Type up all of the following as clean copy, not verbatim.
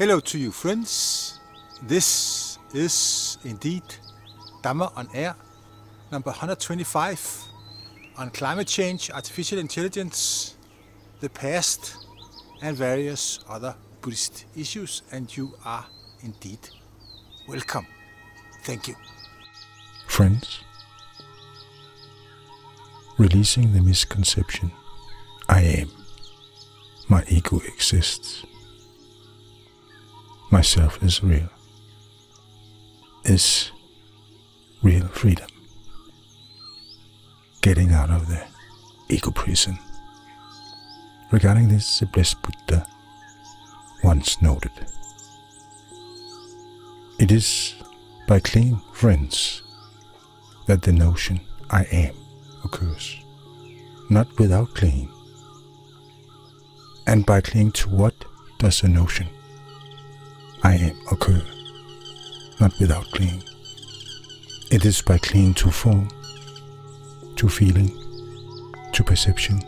Hello to you, friends. This is indeed Dhamma on Air, number 125, on climate change, artificial intelligence, the past, and various other Buddhist issues. And you are indeed welcome. Thank you. Friends, releasing the misconception, I am, my ego exists, myself is real freedom. Getting out of the ego prison. Regarding this, the blessed Buddha once noted, it is by clean friends that the notion I am occurs, not without clinging. And by clinging to what does the notion I am occur, not without clinging. It is by clinging to form, to feeling, to perception,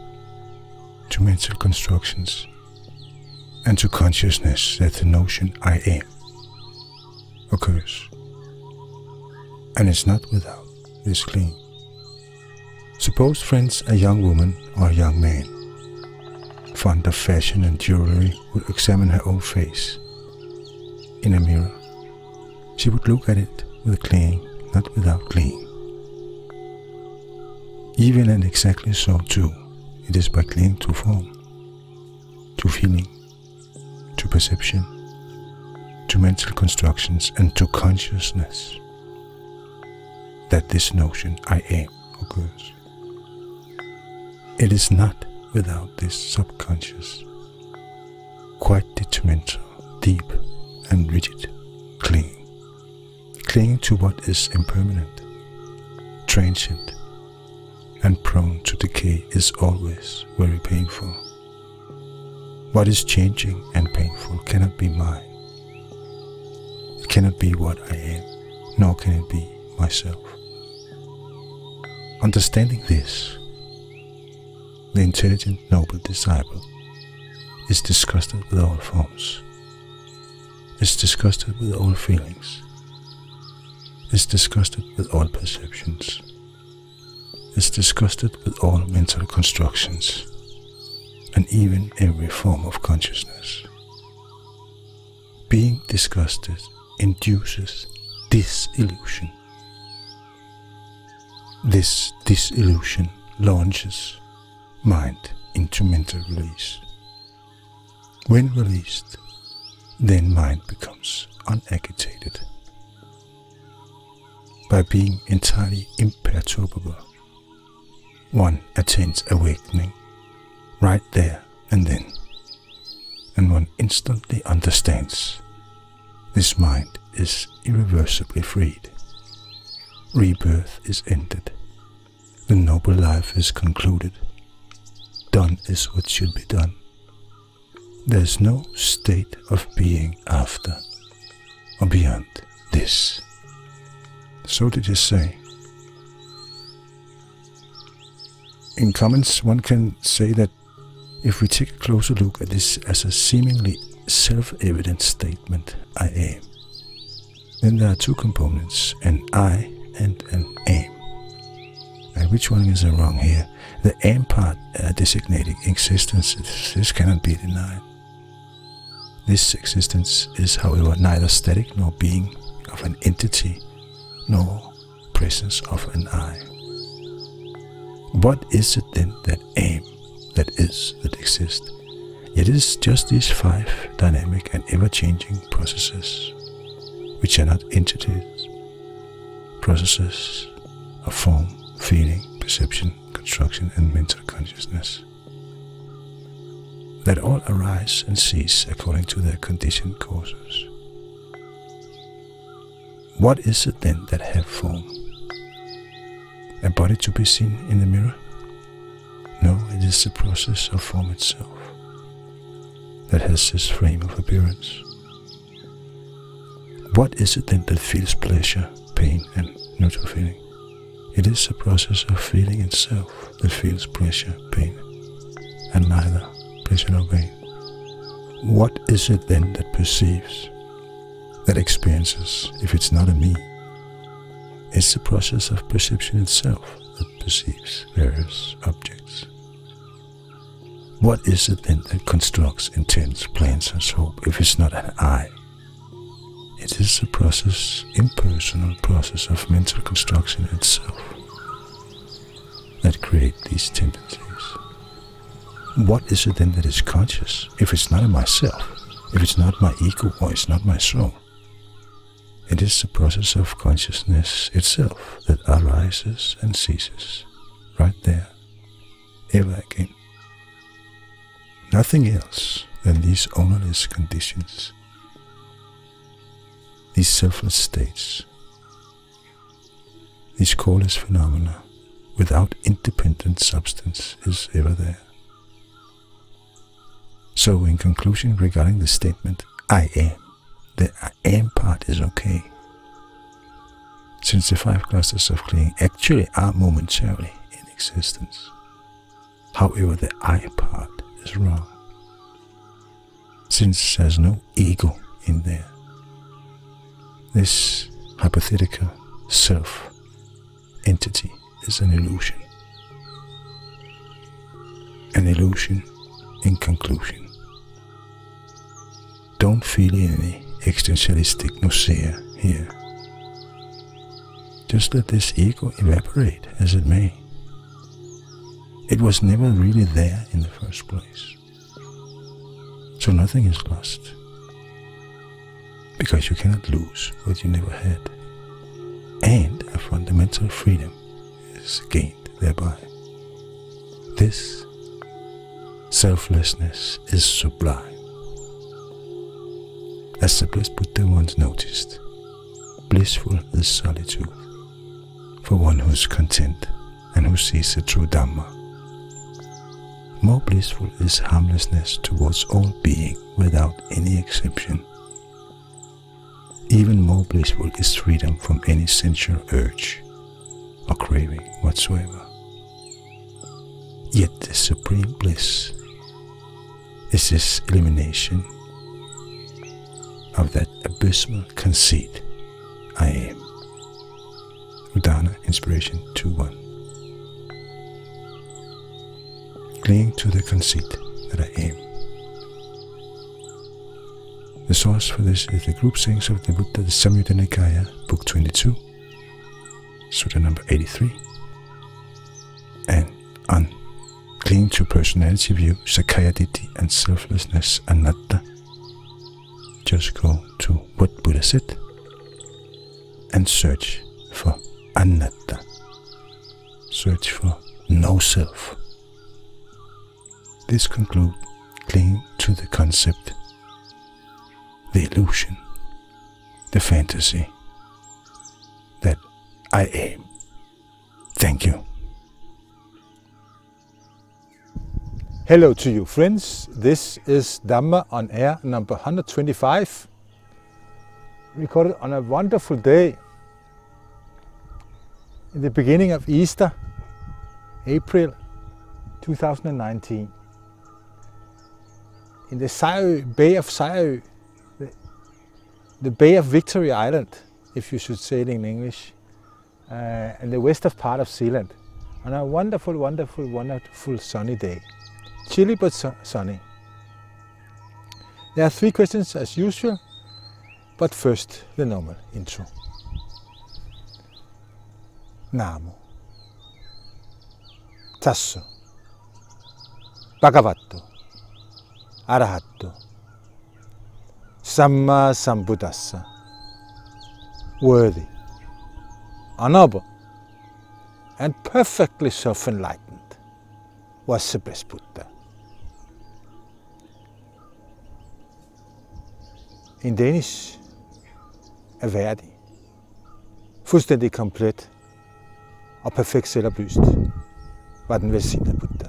to mental constructions, and to consciousness that the notion I am occurs. And it's not without this clinging. Suppose, friends, a young woman or a young man, fond of fashion and jewelry, would examine her own face in a mirror. She would look at it with clinging, not without clinging. Even and exactly so too, it is by clinging to form, to feeling, to perception, to mental constructions, and to consciousness that this notion I am occurs. It is not without this subconscious, quite detrimental, deep and rigid clinging. Clinging to what is impermanent, transient, and prone to decay is always very painful. What is changing and painful cannot be mine. It cannot be what I am, nor can it be myself. Understanding this, the intelligent, noble disciple is disgusted with all forms, is disgusted with all feelings, is disgusted with all perceptions, is disgusted with all mental constructions, and even every form of consciousness. Being disgusted induces disillusion. This disillusion launches mind into mental release. When released, then mind becomes unagitated. By being entirely imperturbable, one attains awakening right there and then, and one instantly understands this mind is irreversibly freed. Rebirth is ended. The noble life is concluded. Done is what should be done. There is no state of being after or beyond this. So did he say. In comments, one can say that if we take a closer look at this as a seemingly self-evident statement, I am, then there are two components, an I and an am. And which one is wrong here? The am part designating existence. This cannot be denied. This existence is, however, neither static nor being of an entity, nor presence of an I. What is it then that am, that is, that exists? It is just these five dynamic and ever-changing processes, which are not entities, processes of form, feeling, perception, construction, and mental consciousness, that all arise and cease according to their conditioned causes. What is it then that have form? A body to be seen in the mirror? No, it is the process of form itself that has this frame of appearance. What is it then that feels pleasure, pain, and neutral feeling? It is the process of feeling itself that feels pleasure, pain, and neither pleasure nor pain. What is it then that perceives, that experiences, if it's not a me? It's the process of perception itself that perceives various objects. What is it then that constructs, intends, plans and hope, if it's not an I? It is the process, impersonal process of mental construction itself that create these tendencies. What is it then that is conscious, if it's not a myself, if it's not my ego or it's not my soul? It is the process of consciousness itself that arises and ceases, right there, ever again. Nothing else than these ownerless conditions, these selfless states, these causeless phenomena without independent substance is ever there. So in conclusion regarding the statement, I am, the I am part is okay, since the five clusters of clinging actually are momentarily in existence. However, the I part is wrong, since there's no ego in there. This hypothetical self entity is an illusion in conclusion. Don't feel any existentialistic nausea here. Just let this ego evaporate as it may. It was never really there in the first place. So nothing is lost, because you cannot lose what you never had, and a fundamental freedom is gained thereby. This selflessness is sublime. As the blessed Buddha once noticed, blissful is solitude for one who is content and who sees the true Dhamma. More blissful is harmlessness towards all being without any exception. Even more blissful is freedom from any sensual urge or craving whatsoever. Yet the supreme bliss is this elimination of that abysmal conceit, I am. Udana, Inspiration 2.1. Clinging to the conceit that I am. The source for this is the group sayings of the Buddha, the Samyutta Nikaya, Book 22, Sutta number 83, and on clinging to personality view, Sakaya Ditti and selflessness, Anatta. Just go to what Buddha said and search for Anatta. Search for no self. This concludes clinging to the concept, the illusion, the fantasy, that I am. Thank you. Hello to you, friends. This is Dhamma on Air number 125, recorded on a wonderful day in the beginning of Easter, April 2019, in the Sierø, Bay of Sierø, the Bay of Victory Island, if you should say it in English, in the western part of Sealand, on a wonderful, wonderful, wonderful sunny day. Chilly but sunny. There are three questions as usual, but first the normal intro. Namo Tasso Bhagavatu Arahatto Samma Sambuddhasa, worthy, honorable, and perfectly self-enlightened was the best Buddha. In Danish, værdig, fuldstændig komplet og perfekt selvoplyst var den velsignede Buddha.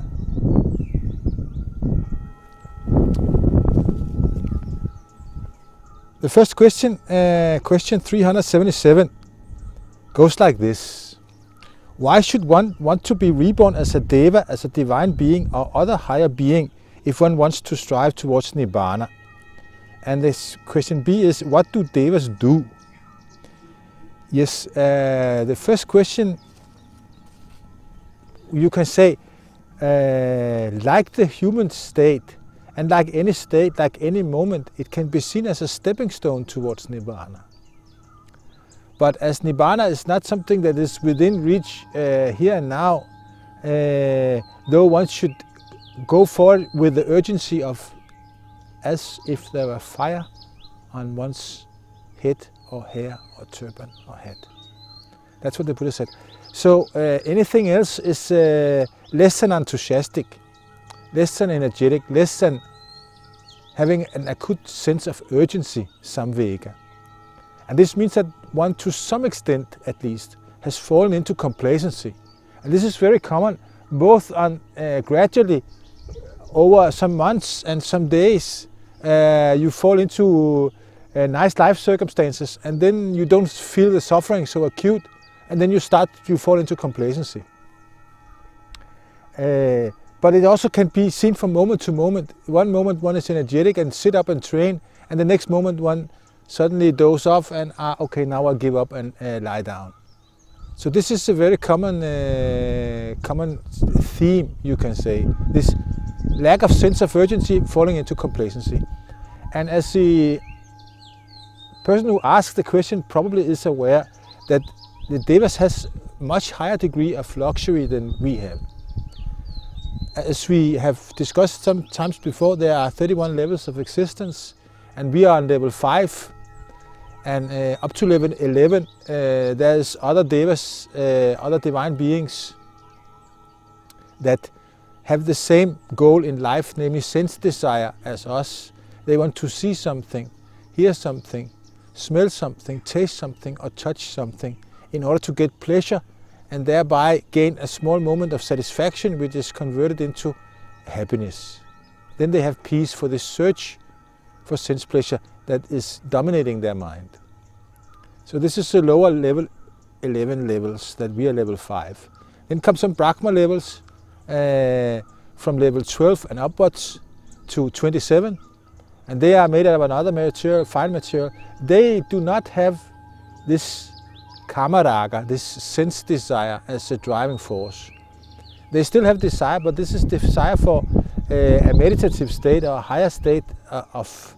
The first question, question 377, goes like this. Why should one want to be reborn as a deva, as a divine being or other higher being, if one wants to strive towards Nibbana, And this question B is, what do devas do? Yes, the first question, you can say, like the human state, and like any state, like any moment, it can be seen as a stepping stone towards Nibbana. But as Nibbana is not something that is within reach here and now, though one should go for it with the urgency of as if there were fire on one's head or hair or turban or hat. That's what the Buddha said. So anything else is less than enthusiastic, less than energetic, less than having an acute sense of urgency, samvega. And this means that one, to some extent at least, has fallen into complacency. And this is very common, both on gradually over some months and some days, you fall into nice life circumstances, and then you don't feel the suffering so acute, and then you fall into complacency. But it also can be seen from moment to moment. One moment one is energetic and sit up and train, and the next moment one suddenly doze off and, okay, now I give up and lie down. So this is a very common, common theme, you can say. This lack of sense of urgency, falling into complacency. And as the person who asks the question probably is aware that the devas has much higher degree of luxury than we have. As we have discussed sometimes before, there are 31 levels of existence, and we are on level 5. And up to level 11, there's other devas, other divine beings that have the same goal in life, namely sense desire as us. They want to see something, hear something, smell something, taste something, or touch something in order to get pleasure and thereby gain a small moment of satisfaction which is converted into happiness. Then they have peace for this search for sense pleasure that is dominating their mind. So this is the lower level 11 levels that we are level 5. Then comes some Brahma levels from level 12 and upwards to 27, and they are made out of another material, fine material. They do not have this kamaraga, this sense desire as a driving force. They still have desire, but this is desire for a meditative state or a higher state of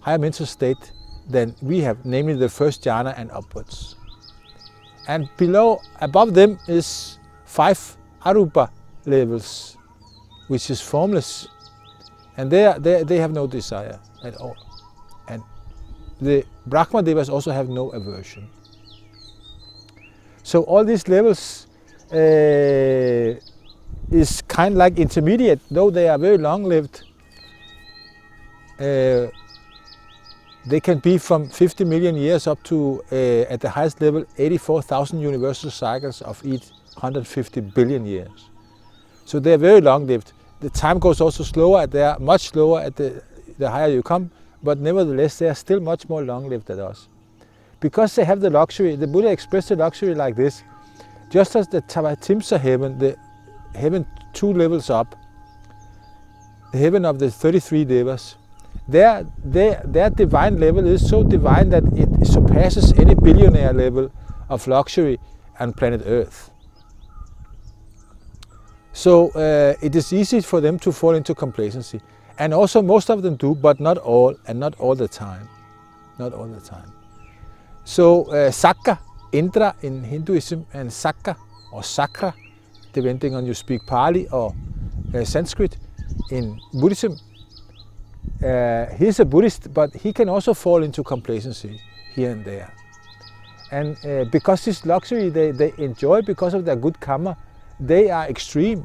higher mental state than we have, namely the first jhana and upwards. And above them is 5 arupa levels, which is formless, and they have no desire at all. And the Brahma devas also have no aversion. So all these levels is kind of like intermediate, though they are very long-lived. They can be from 50 million years up to, at the highest level, 84,000 universal cycles of each 150 billion years. So they are very long-lived. The time goes also slower, they are much slower at the higher you come, but nevertheless they are still much more long-lived than us. Because they have the luxury, the Buddha expressed the luxury like this, just as the Tavatimsa heaven, the heaven 2 levels up, the heaven of the 33 devas, their divine level is so divine that it surpasses any billionaire level of luxury on planet Earth. So it is easy for them to fall into complacency. And also most of them do, but not all, and not all the time. Not all the time. So Sakka, Indra in Hinduism, and Sakka or Sakra, depending on you speak Pali or Sanskrit in Buddhism. He's a Buddhist, but he can also fall into complacency here and there. And because this luxury they enjoy because of their good karma, they are extreme,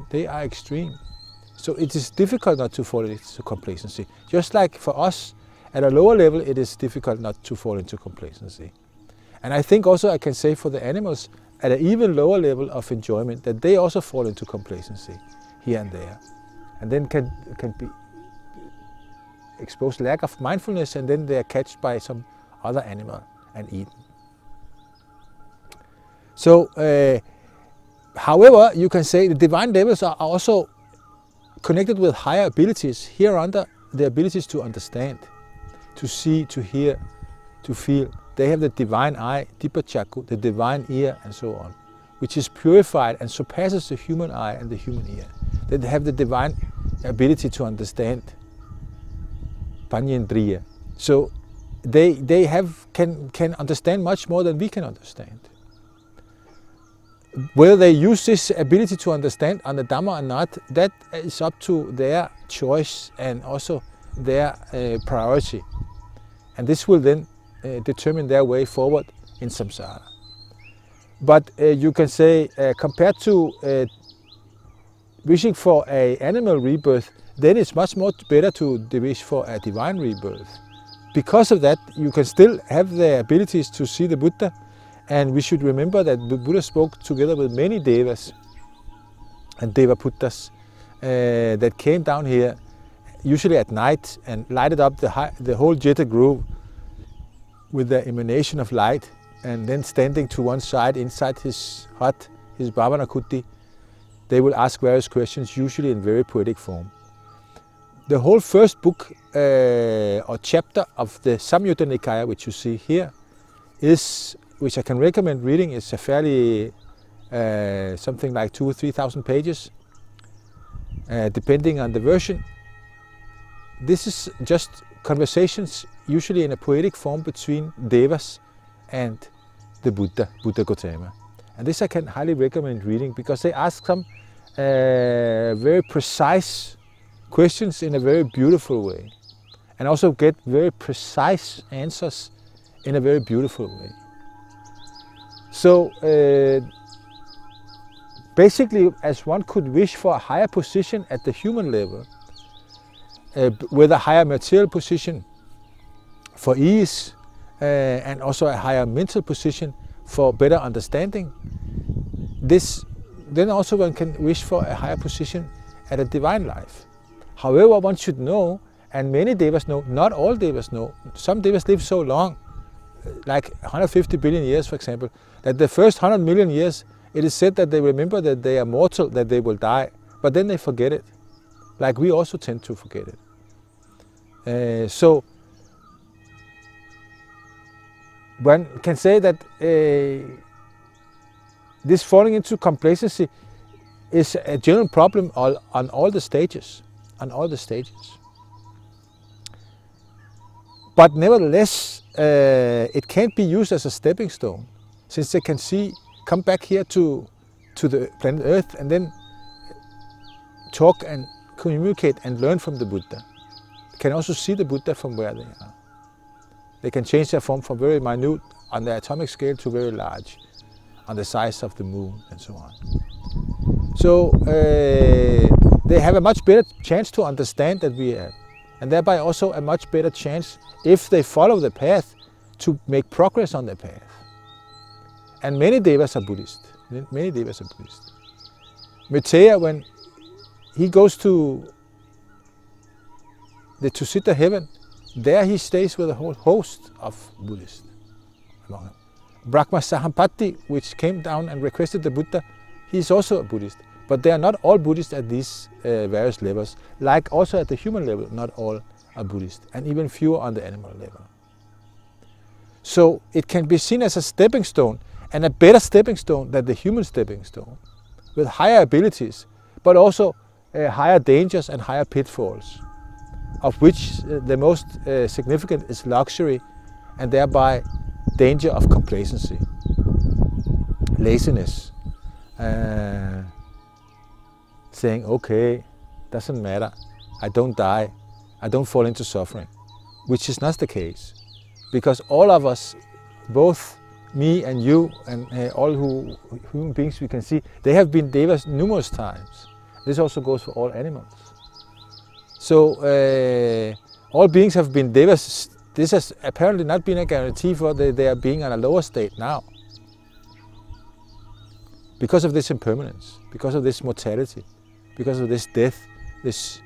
So it is difficult not to fall into complacency. Just like for us, at a lower level, it is difficult not to fall into complacency. And I think also I can say for the animals, at an even lower level of enjoyment, that they also fall into complacency here and there. And then can be exposed lack of mindfulness, and then they are catched by some other animal and eaten. So, however, you can say the divine levels are also connected with higher abilities. Here under the abilities to understand, to see, to hear, to feel. They have the divine eye, Dipachaku, the divine ear, and so on, which is purified and surpasses the human eye and the human ear. They have the divine ability to understand, Panjendriya. So they have can understand much more than we can understand. Whether they use this ability to understand on the Dhamma or not, that is up to their choice and also their priority. And this will then determine their way forward in samsara. But you can say, compared to wishing for an animal rebirth, then it's much more better to wish for a divine rebirth. Because of that, you can still have the abilities to see the Buddha, and we should remember that the Buddha spoke together with many devas and devaputtas that came down here, usually at night, and lighted up the whole Jeta grove with the emanation of light, and then standing to one side inside his hut, his Bhavanakuti, they will ask various questions, usually in very poetic form. The whole first book or chapter of the Samyutta Nikaya, which you see here, is, which I can recommend reading. It's a fairly, something like 2,000 or 3,000 pages, depending on the version. This is just conversations, usually in a poetic form, between devas and the Buddha, Buddha Gotama. And this I can highly recommend reading, because they ask some very precise questions in a very beautiful way, and also get very precise answers in a very beautiful way. So basically, as one could wish for a higher position at the human level, with a higher material position for ease, and also a higher mental position for better understanding, this, then also one can wish for a higher position at a divine life. However, one should know, and many devas know, not all devas know, some devas live so long, like 150 billion years, for example, that the first 100 million years, it is said that they remember that they are mortal, that they will die, but then they forget it, like we also tend to forget it. So one can say that this falling into complacency is a general problem on all the stages, on all the stages. But nevertheless, it can't be used as a stepping stone, since they can see, come back here to the planet Earth, and then talk and communicate and learn from the Buddha. They can also see the Buddha from where they are. They can change their form from very minute on the atomic scale to very large, on the size of the moon and so on. So they have a much better chance to understand that we have, and thereby also a much better chance, if they follow the path, to make progress on the path. And many devas are Buddhist. Many devas are Buddhist. Metteyya, when he goes to the Tusita heaven, there he stays with a whole host of Buddhists among them. Brahma Sahampati, which came down and requested the Buddha, he is also a Buddhist. But they are not all Buddhists at these various levels, like also at the human level, not all are Buddhist, and even fewer on the animal level. So it can be seen as a stepping stone, and a better stepping stone than the human stepping stone, with higher abilities, but also higher dangers and higher pitfalls, of which the most significant is luxury, and thereby danger of complacency, laziness. Saying, okay, doesn't matter, I don't die, I don't fall into suffering, which is not the case, because all of us, both me and you and all human beings we can see, they have been devas numerous times. This also goes for all animals. So all beings have been devas. This has apparently not been a guarantee for that they are being on a lower state now, because of this impermanence, because of this mortality, because of this death, this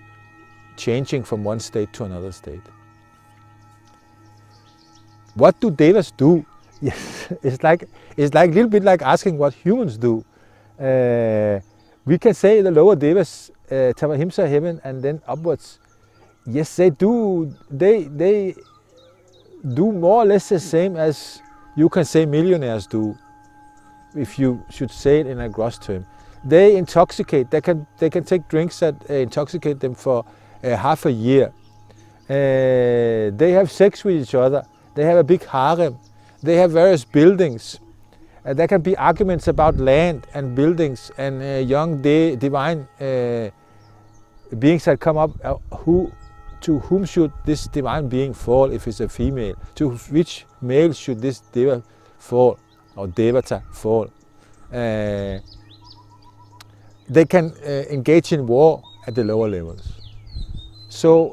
changing from one state to another state. What do devas do? Yes, it's like a little bit like asking what humans do. We can say the lower devas, Tavatimsa heaven and then upwards. Yes, they do. They do more or less the same as you can say millionaires do, if you should say it in a gross term. They intoxicate. They can take drinks that intoxicate them for half a year. They have sex with each other. They have a big harem. They have various buildings. There can be arguments about land and buildings and young divine beings that come up. To whom should this divine being fall if it's a female? To which male should this deva fall, or devata fall? They can engage in war at the lower levels. So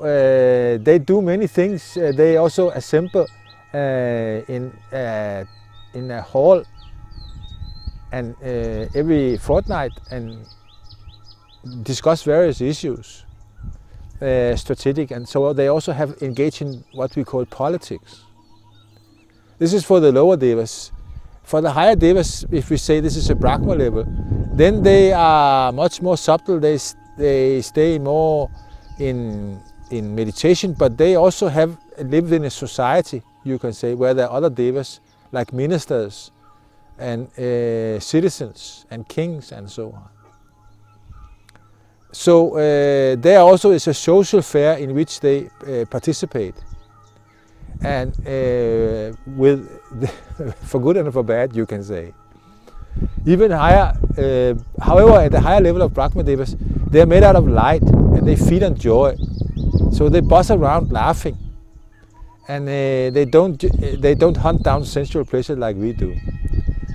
they do many things. They also assemble in a hall, and every fortnight, and discuss various issues, strategic, and so they also have engaged in what we call politics. This is for the lower devas. For the higher devas, if we say this is a Brahma level, then they are much more subtle. They stay more in meditation, but they also have lived in a society, you can say, where there are other devas, like ministers and citizens and kings and so on. So there also is a social fair in which they participate, and with for good and for bad, you can say. Even higher, however, at the higher level of Brahma Devas, they are made out of light and they feed on joy. So they buzz around laughing, and they don't hunt down sensual pleasure like we do.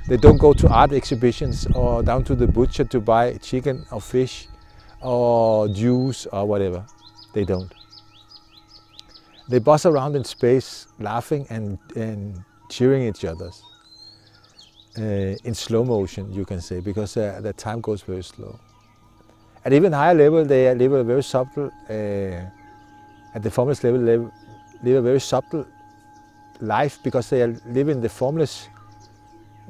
They don't go to art exhibitions or down to the butcher to buy chicken or fish or juice or whatever. They don't. They buzz around in space laughing and cheering each other in slow motion, you can say, because the time goes very slow. At even higher level, they live a very subtle, at the formless level, they live a very subtle life, because they live in the formless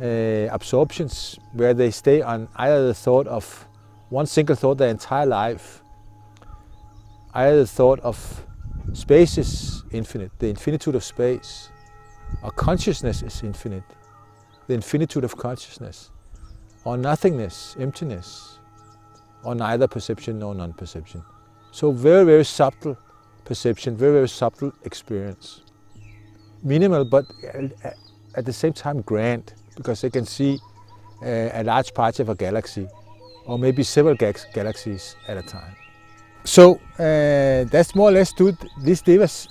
absorptions, where they stay on either the thought of one single thought their entire life, either the thought of space is infinite, the infinitude of space, or consciousness is infinite, the infinitude of consciousness, or nothingness, emptiness, or neither perception nor non-perception. So very, very subtle perception, very, very subtle experience. Minimal, but at the same time grand, because they can see a large part of a galaxy, or maybe several galaxies at a time. So that's more or less these devas.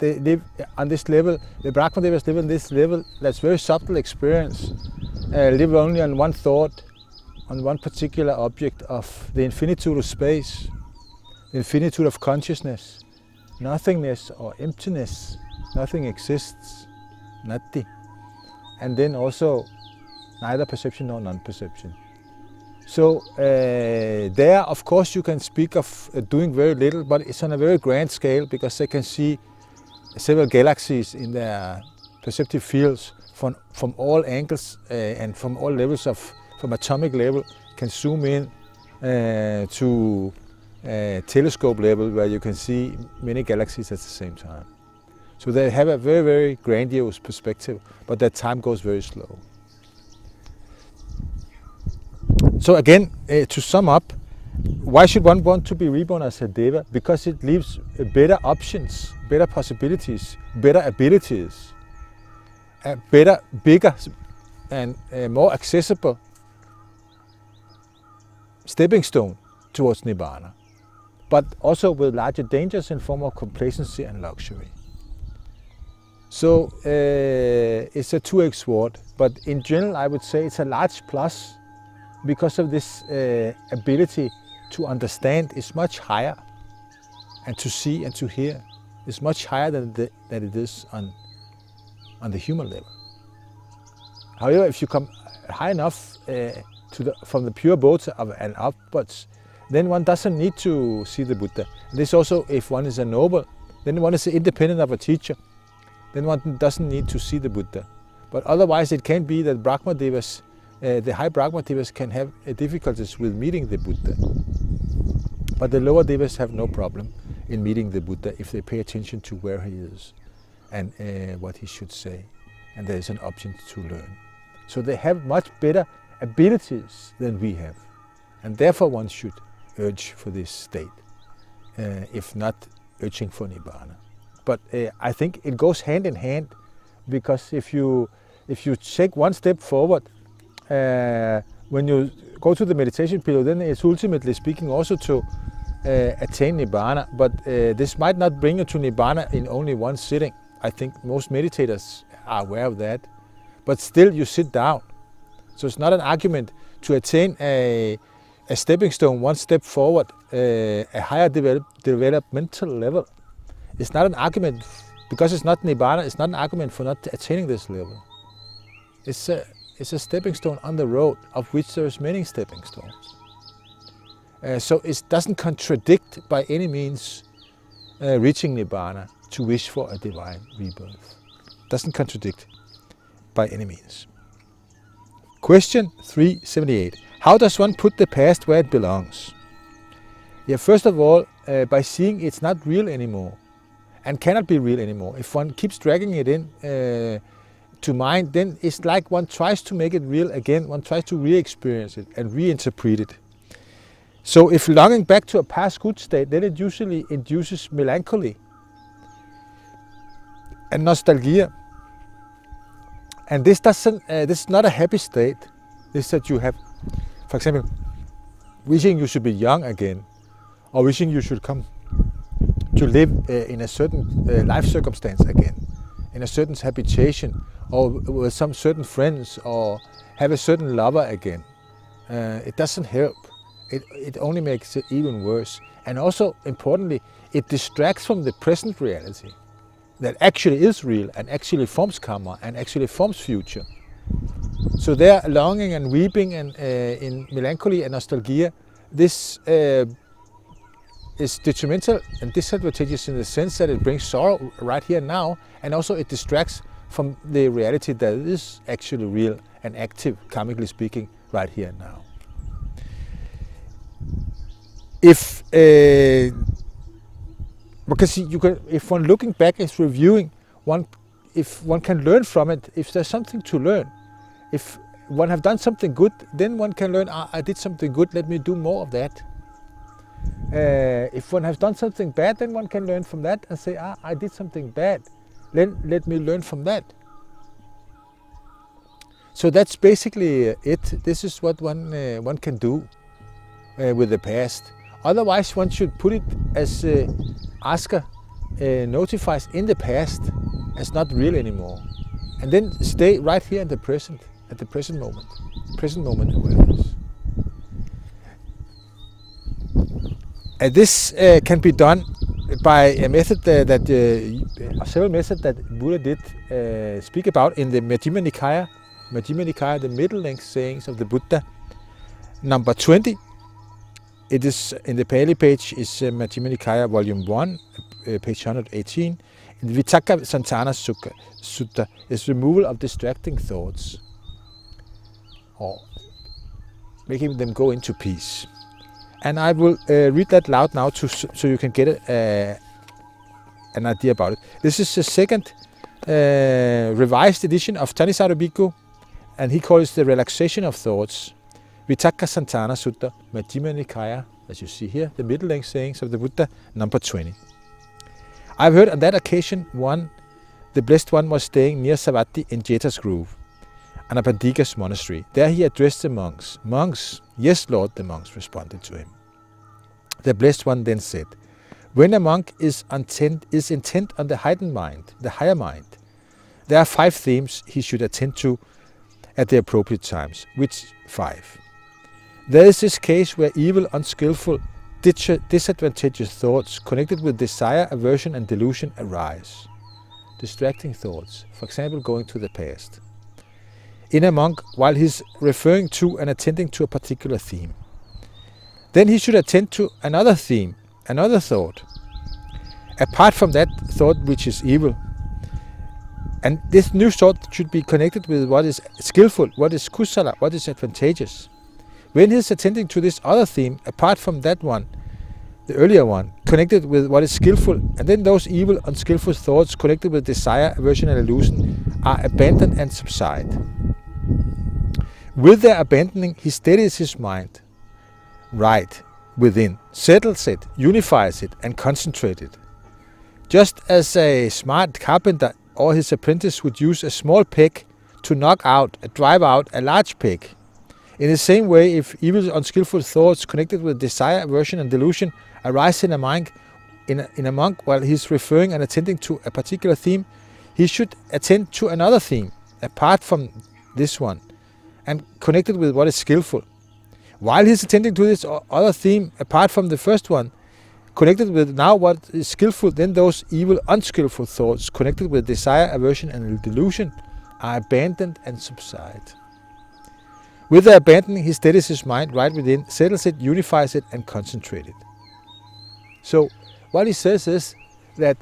They live on this level. The Brahma devas live on this level. That's very subtle experience. Live only on one thought, on one particular object of the infinitude of space, the infinitude of consciousness, nothingness or emptiness. Nothing exists, natti. And then also neither perception nor non-perception. So there, of course, you can speak of doing very little, but it's on a very grand scale, because they can see several galaxies in their perceptive fields from all angles and from all levels from atomic level, can zoom in to telescope level, where you can see many galaxies at the same time. So they have a very, very grandiose perspective, but their time goes very slow. So again, to sum up, why should one want to be reborn as a deva? Because it leaves better options, better possibilities, better abilities, better, bigger and more accessible stepping stone towards Nibbana, but also with larger dangers in form of complacency and luxury. So it's a two-edged sword, but in general I would say it's a large plus, because of this ability to understand is much higher, and to see and to hear is much higher than it is on the human level. However, if you come high enough from the pure Bodhi and upwards, then one doesn't need to see the Buddha. And this also, if one is a noble, then one is independent of a teacher, then one doesn't need to see the Buddha. But otherwise it can be that Brahma Devas, the high Brahma Devas, can have difficulties with meeting the Buddha. But the lower Devas have no problem in meeting the Buddha if they pay attention to where he is. and what he should say. And there's an option to learn. So they have much better abilities than we have. And therefore one should urge for this state, if not urging for Nibbana. But I think it goes hand in hand, because if you take one step forward, when you go to the meditation pillow, then it's ultimately speaking also to attain Nibbana. But this might not bring you to Nibbana in only one sitting. I think most meditators are aware of that. But still you sit down. So it's not an argument to attain a stepping stone, one step forward, a higher developmental level. It's not an argument, because it's not Nibbana, it's not an argument for not attaining this level. It's a stepping stone on the road, of which there's many stepping stones. So it doesn't contradict by any means reaching Nibbana to wish for a divine rebirth. Doesn't contradict by any means. Question 378. How does one put the past where it belongs? Yeah, first of all, by seeing it's not real anymore and cannot be real anymore. If one keeps dragging it in to mind, then it's like one tries to make it real again. One tries to re-experience it and reinterpret it. So if longing back to a past good state, then it usually induces melancholy and nostalgia. And this doesn't. This is not a happy state. This that you have, for example, wishing you should be young again, or wishing you should come to live in a certain life circumstance again, in a certain habitation, or with some certain friends, or have a certain lover again. It doesn't help. It only makes it even worse. And also, importantly, it distracts from the present reality that actually is real and actually forms Kamma and actually forms future. So there, longing and weeping and in melancholy and nostalgia, this is detrimental and disadvantageous in the sense that it brings sorrow right here and now, and also it distracts from the reality that is actually real and active, karmically speaking, right here and now. If because you can, if one looking back is reviewing, if one can learn from it, if there's something to learn, if one have done something good, then one can learn, I did something good, let me do more of that. If one has done something bad, then one can learn from that and say, I did something bad, let me learn from that. So that's basically it. This is what one can do with the past. Otherwise, one should put it as Asker notifies in the past as not real anymore, and then stay right here in the present, at the present moment awareness. This can be done by a method several methods that Buddha did speak about in the Majjhima Nikaya. Majjhima Nikaya, the middle length sayings of the Buddha, number 20. It is in the Pali page, is Majjhima Nikaya, volume 1, page 118. In the Vitakka Santana Sutta is removal of distracting thoughts, or making them go into peace. And I will read that loud now, so you can get an idea about it. This is the second revised edition of Thanissaro Bhikkhu, and he calls it the relaxation of thoughts. Vitakka Santana Sutta, Majjhima Nikaya, as you see here, the middle length sayings of the Buddha, number 20. I've heard on that occasion one, the Blessed One was staying near Savati in Jeta grove, Anapadika's monastery. There he addressed the monks. Monks, yes Lord, the monks responded to him. The Blessed One then said, when a monk is intent on the heightened mind, the higher mind, there are 5 themes he should attend to at the appropriate times. Which 5? There is this case where evil, unskillful, disadvantageous thoughts connected with desire, aversion and delusion arise. Distracting thoughts, for example going to the past. In a monk, while he's referring to and attending to a particular theme. Then he should attend to another theme, another thought, apart from that thought which is evil. And this new thought should be connected with what is skillful, what is kusala, what is advantageous. When he is attending to this other theme, apart from that one, the earlier one, connected with what is skillful, and then those evil, unskillful thoughts connected with desire, aversion, and illusion are abandoned and subside. With their abandoning, he steadies his mind right within, settles it, unifies it, and concentrates it. Just as a smart carpenter or his apprentice would use a small peg to knock out, drive out a large peg. In the same way, if evil, unskillful thoughts connected with desire, aversion, and delusion arise in a monk while he is referring and attending to a particular theme, he should attend to another theme, apart from this one, and connected with what is skillful. While he is attending to this other theme, apart from the first one, connected with now what is skillful, then those evil, unskillful thoughts connected with desire, aversion, and delusion are abandoned and subside. With the abandoning, he steadies his mind right within, settles it, unifies it, and concentrates it. So, what he says is that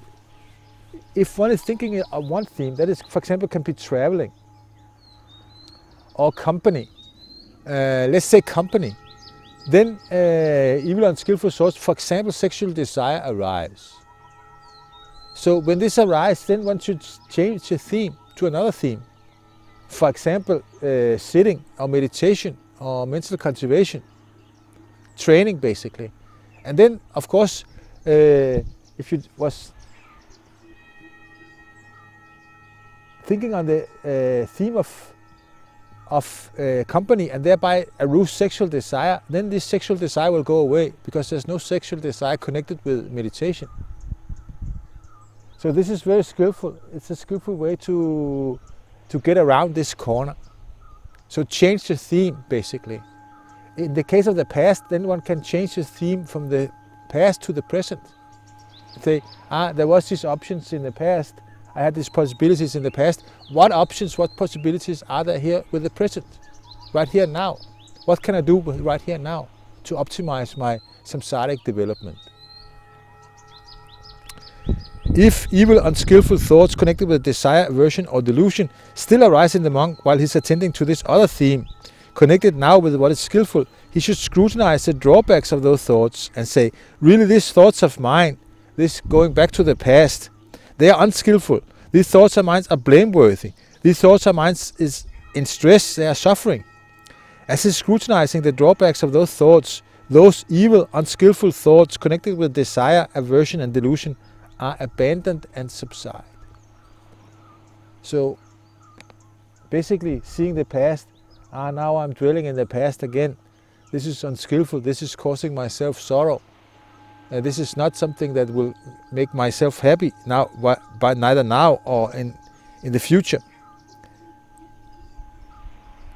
if one is thinking of one theme, that is, for example, can be traveling or company, let's say company, then evil and unskillful thoughts, for example, sexual desire, arise. So, when this arises, then one should change the theme to another theme. For example, sitting or meditation or mental cultivation, training basically. And then, of course, if you was thinking on the theme of company and thereby arouse sexual desire, then this sexual desire will go away because there's no sexual desire connected with meditation. So this is very skillful. It's a skillful way to get around this corner. So change the theme, basically. In the case of the past, then one can change the theme from the past to the present. Say, there was these options in the past. I had these possibilities in the past. What options, what possibilities are there here with the present? Right here now. What can I do right here now to optimize my samsaric development? If evil, unskillful thoughts connected with desire, aversion, or delusion still arise in the monk while he's attending to this other theme, connected now with what is skillful, he should scrutinize the drawbacks of those thoughts and say, really, these thoughts of mine, this going back to the past, they are unskillful. These thoughts of mine are blameworthy. These thoughts of mine is in stress, they are suffering. As he's scrutinizing the drawbacks of those thoughts, those evil, unskillful thoughts connected with desire, aversion, and delusion are abandoned and subside. So basically seeing the past, now I'm dwelling in the past again. This is unskillful, this is causing myself sorrow. This is not something that will make myself happy now, but neither now or in the future.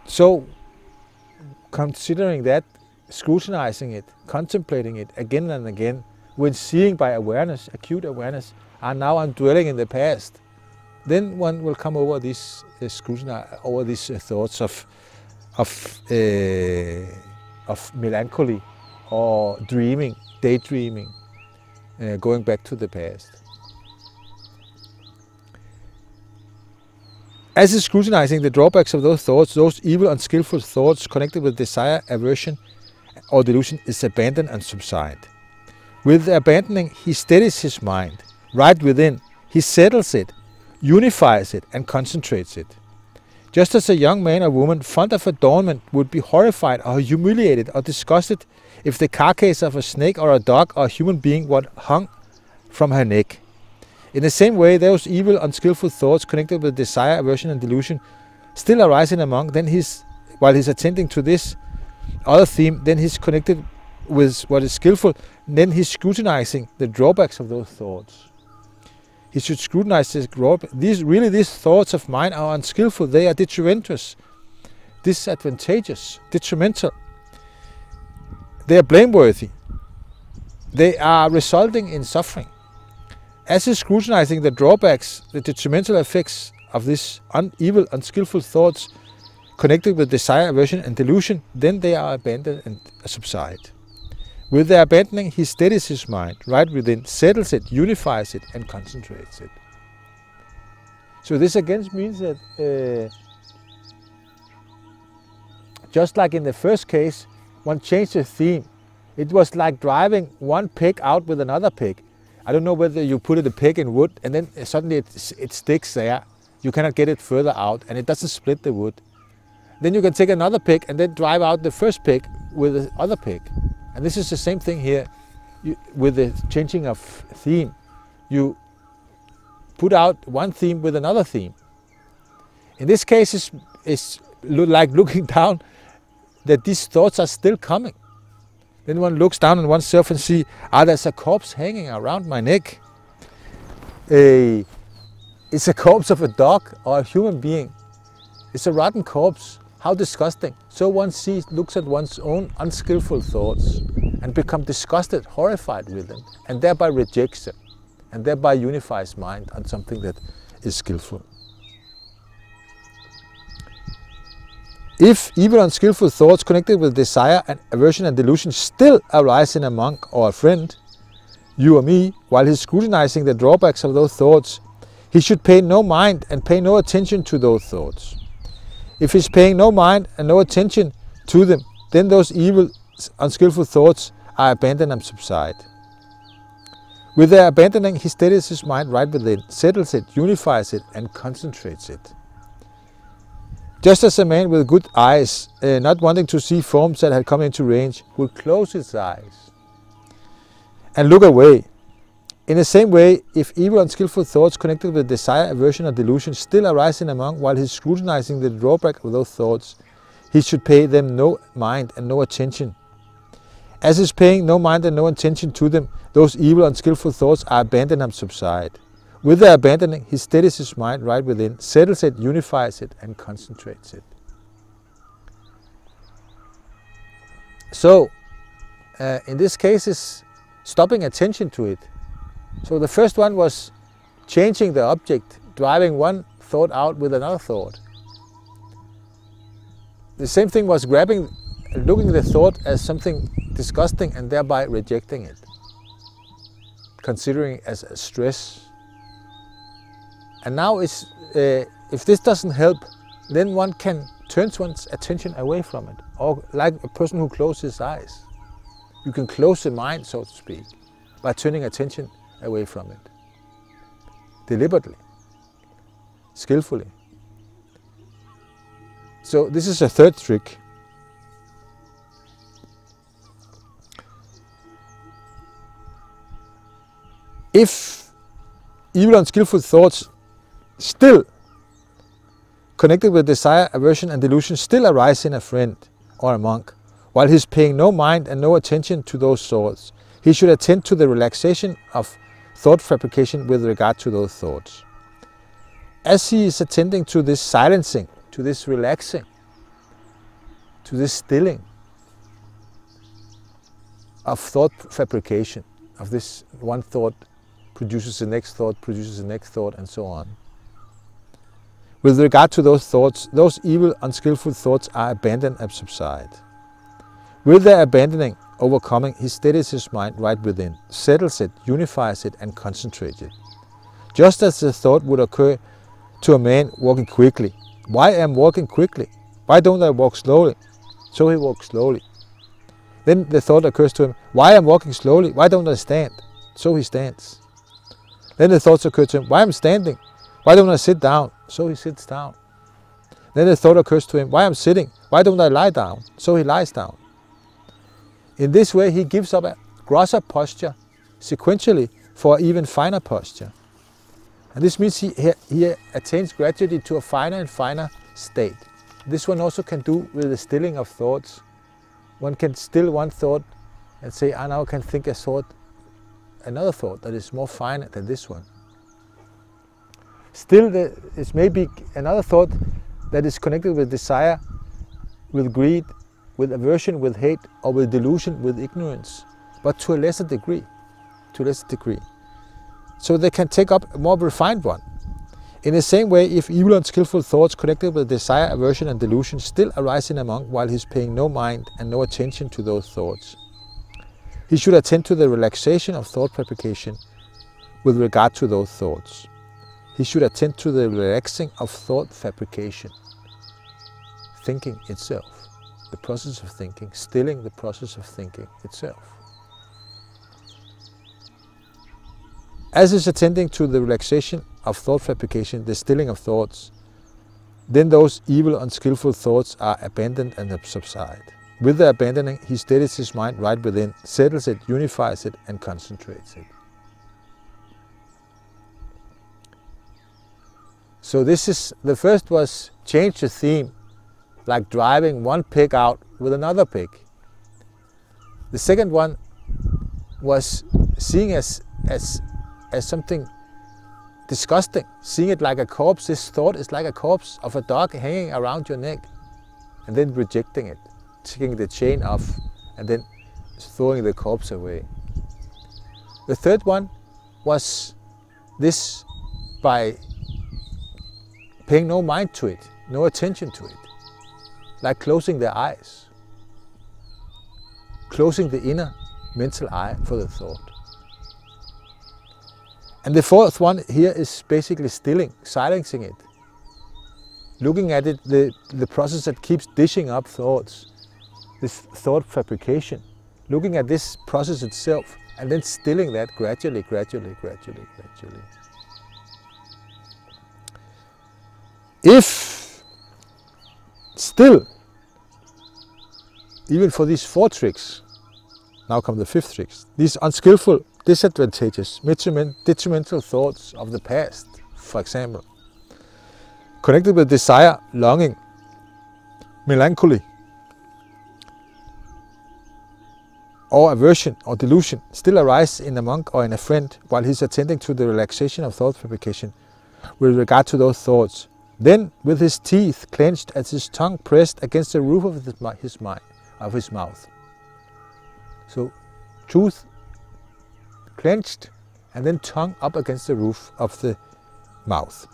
So considering that, scrutinizing it, contemplating it again and again, when seeing by awareness, acute awareness, now I'm dwelling in the past, then one will come over these thoughts of melancholy or dreaming, daydreaming, going back to the past. As is scrutinizing the drawbacks of those thoughts, those evil, unskillful thoughts connected with desire, aversion, or delusion is abandoned and subside. With abandoning, he steadies his mind right within, he settles it, unifies it, and concentrates it. Just as a young man or woman fond of adornment would be horrified or humiliated or disgusted if the carcass of a snake or a dog or a human being were hung from her neck. In the same way, those evil, unskillful thoughts connected with desire, aversion, and delusion still arise in a monk, then while he's attending to this other theme, then he's connected with what is skillful, then he's scrutinizing the drawbacks of those thoughts. He should scrutinize this drawback. These thoughts of mine are unskillful, they are disadvantageous, detrimental. They are blameworthy. They are resulting in suffering. As he's scrutinizing the drawbacks, the detrimental effects of these evil, unskillful thoughts connected with desire, aversion, and delusion, then they are abandoned and subside. With their abandoning, he steadies his mind right within, settles it, unifies it, and concentrates it. So this again means that just like in the first case, one changes the theme. It was like driving one peg out with another peg. I don't know whether you put the peg in wood and then suddenly it sticks there. You cannot get it further out and it doesn't split the wood. Then you can take another peg and then drive out the first peg with the other peg. And this is the same thing here with the changing of theme. You put out one theme with another theme. In this case, it's like looking down that these thoughts are still coming. Then one looks down on oneself and see, there's a corpse hanging around my neck. It's a corpse of a dog or a human being. It's a rotten corpse. How disgusting. So one looks at one's own unskillful thoughts and becomes disgusted, horrified with them, and thereby rejects them, and thereby unifies mind on something that is skillful. If evil unskillful thoughts connected with desire and aversion and delusion still arise in a monk or a friend, you or me, while he is scrutinizing the drawbacks of those thoughts, he should pay no mind and pay no attention to those thoughts. If he's paying no mind and no attention to them, then those evil, unskillful thoughts are abandoned and subside. With their abandoning, he steadies his mind right within, settles it, unifies it, and concentrates it. Just as a man with good eyes, not wanting to see forms that had come into range, would close his eyes and look away. In the same way, if evil unskillful thoughts connected with desire, aversion or delusion still arise in a monk while he is scrutinizing the drawback of those thoughts, he should pay them no mind and no attention. As he is paying no mind and no attention to them, those evil unskillful thoughts are abandoned and subside. With their abandoning, he steadies his mind right within, settles it, unifies it and concentrates it. So, in this case is stopping attention to it. So the first one was changing the object, driving one thought out with another thought. The same thing was grabbing, looking at the thought as something disgusting and thereby rejecting it, considering it as a stress. And now if this doesn't help, then one can turn one's attention away from it, or like a person who closes his eyes. You can close the mind, so to speak, by turning attention away from it, deliberately, skillfully. So this is a third trick. If evil and skillful thoughts still connected with desire, aversion and delusion still arise in a friend or a monk, while he is paying no mind and no attention to those thoughts, he should attend to the relaxation of thought fabrication with regard to those thoughts. As he is attending to this silencing, to this relaxing, to this stilling of thought fabrication, of this one thought produces the next thought, and so on. With regard to those thoughts, those evil, unskillful thoughts are abandoned and subside. With their abandoning, overcoming, he steadies his mind right within, settles it, unifies it and concentrates it. Just as the thought would occur to a man walking quickly. Why am I walking quickly? Why don't I walk slowly? So he walks slowly. Then the thought occurs to him, why am I walking slowly? Why don't I stand? So he stands. Then the thoughts occur to him, why am I standing? Why don't I sit down? So he sits down. Then the thought occurs to him, why am I sitting? Why don't I lie down? So he lies down. In this way, he gives up a grosser posture sequentially for an even finer posture. And this means he attains gradually to a finer and finer state. This one also can do with the stilling of thoughts. One can still one thought and say, I now can think a thought, another thought that is more finer than this one. Still, there is maybe another thought that is connected with desire, with greed, with aversion, with hate, or with delusion, with ignorance, but to a lesser degree, So they can take up a more refined one. In the same way, if evil and skillful thoughts connected with desire, aversion, and delusion still arise in a monk while he's paying no mind and no attention to those thoughts, he should attend to the relaxation of thought fabrication with regard to those thoughts. He should attend to the relaxing of thought fabrication, thinking itself. the process of thinking, stilling the process of thinking itself. As is attending to the relaxation of thought fabrication, the stilling of thoughts, then those evil, unskillful thoughts are abandoned and subside. With the abandoning, he steadies his mind right within, settles it, unifies it, and concentrates it. So this is, the first was change the theme, like driving one pig out with another pig. The second one was seeing as something disgusting, seeing it like a corpse. This thought is like a corpse of a dog hanging around your neck, and then rejecting it, taking the chain off, and then throwing the corpse away. The third one was this by paying no mind to it, no attention to it, like closing the eyes, closing the inner mental eye for the thought. And the fourth one here is basically stilling, silencing it, looking at it, the process that keeps dishing up thoughts, this thought fabrication, looking at this process itself, and then stilling that gradually. If still, even for these four tricks, now come the fifth tricks, these unskillful, disadvantageous, detrimental thoughts of the past, for example, connected with desire, longing, melancholy, or aversion or delusion, still arise in a monk or in a friend while he is attending to the relaxation of thought fabrication with regard to those thoughts. Then, with his teeth clenched, as his tongue pressed against the roof of his mouth. So, tooth clenched, and then tongue up against the roof of the mouth.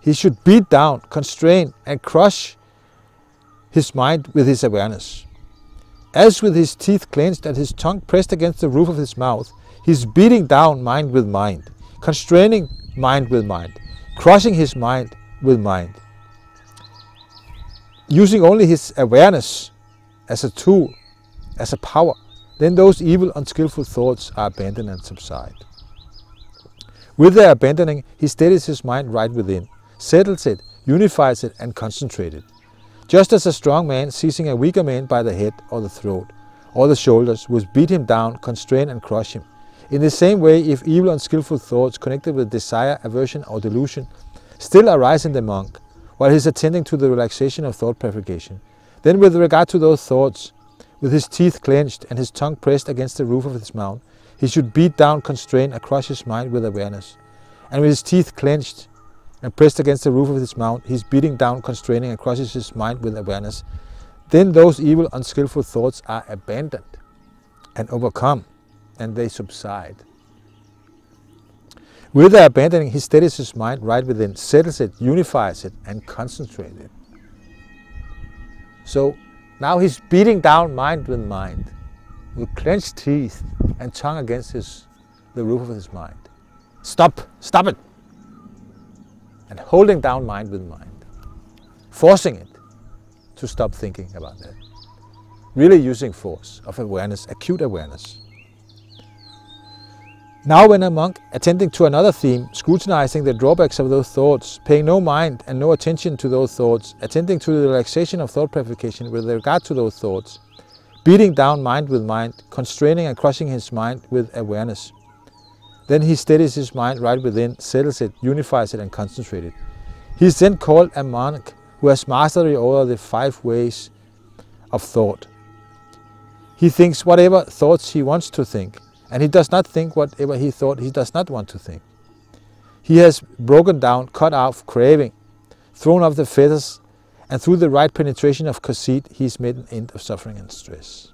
He should beat down, constrain, and crush his mind with his awareness. As with his teeth clenched and his tongue pressed against the roof of his mouth, he is beating down mind with mind, constraining mind with mind, crushing his mind with mind, using only his awareness as a tool, as a power. Then those evil, unskillful thoughts are abandoned and subside. With their abandoning, he steadies his mind right within, settles it, unifies it, and concentrates it. Just as a strong man seizing a weaker man by the head or the throat or the shoulders would beat him down, constrain, and crush him. In the same way, if evil, unskillful thoughts connected with desire, aversion, or delusion still arise in the monk while he is attending to the relaxation of thought purification, then with regard to those thoughts, with his teeth clenched and his tongue pressed against the roof of his mouth, he should beat down, constrain, and crush his mind with awareness. And with his teeth clenched and pressed against the roof of his mouth, he is beating down, constraining, and crushes his mind with awareness. Then those evil, unskillful thoughts are abandoned and overcome, and they subside. With the abandoning, he steadies his mind right within, settles it, unifies it, and concentrates it. So now he's beating down mind with mind, with clenched teeth and tongue against the roof of his mind. Stop it! And holding down mind with mind, forcing it to stop thinking about that. Really using force of awareness, acute awareness. Now when a monk, attending to another theme, scrutinizing the drawbacks of those thoughts, paying no mind and no attention to those thoughts, attending to the relaxation of thought purification with regard to those thoughts, beating down mind with mind, constraining and crushing his mind with awareness, then he steadies his mind right within, settles it, unifies it, and concentrates it. He is then called a monk who has mastery over the five ways of thought. He thinks whatever thoughts he wants to think, and he does not think whatever he thought he does not want to think. He has broken down, cut off craving, thrown off the fetters, and through the right penetration of conceit, he has made an end of suffering and stress.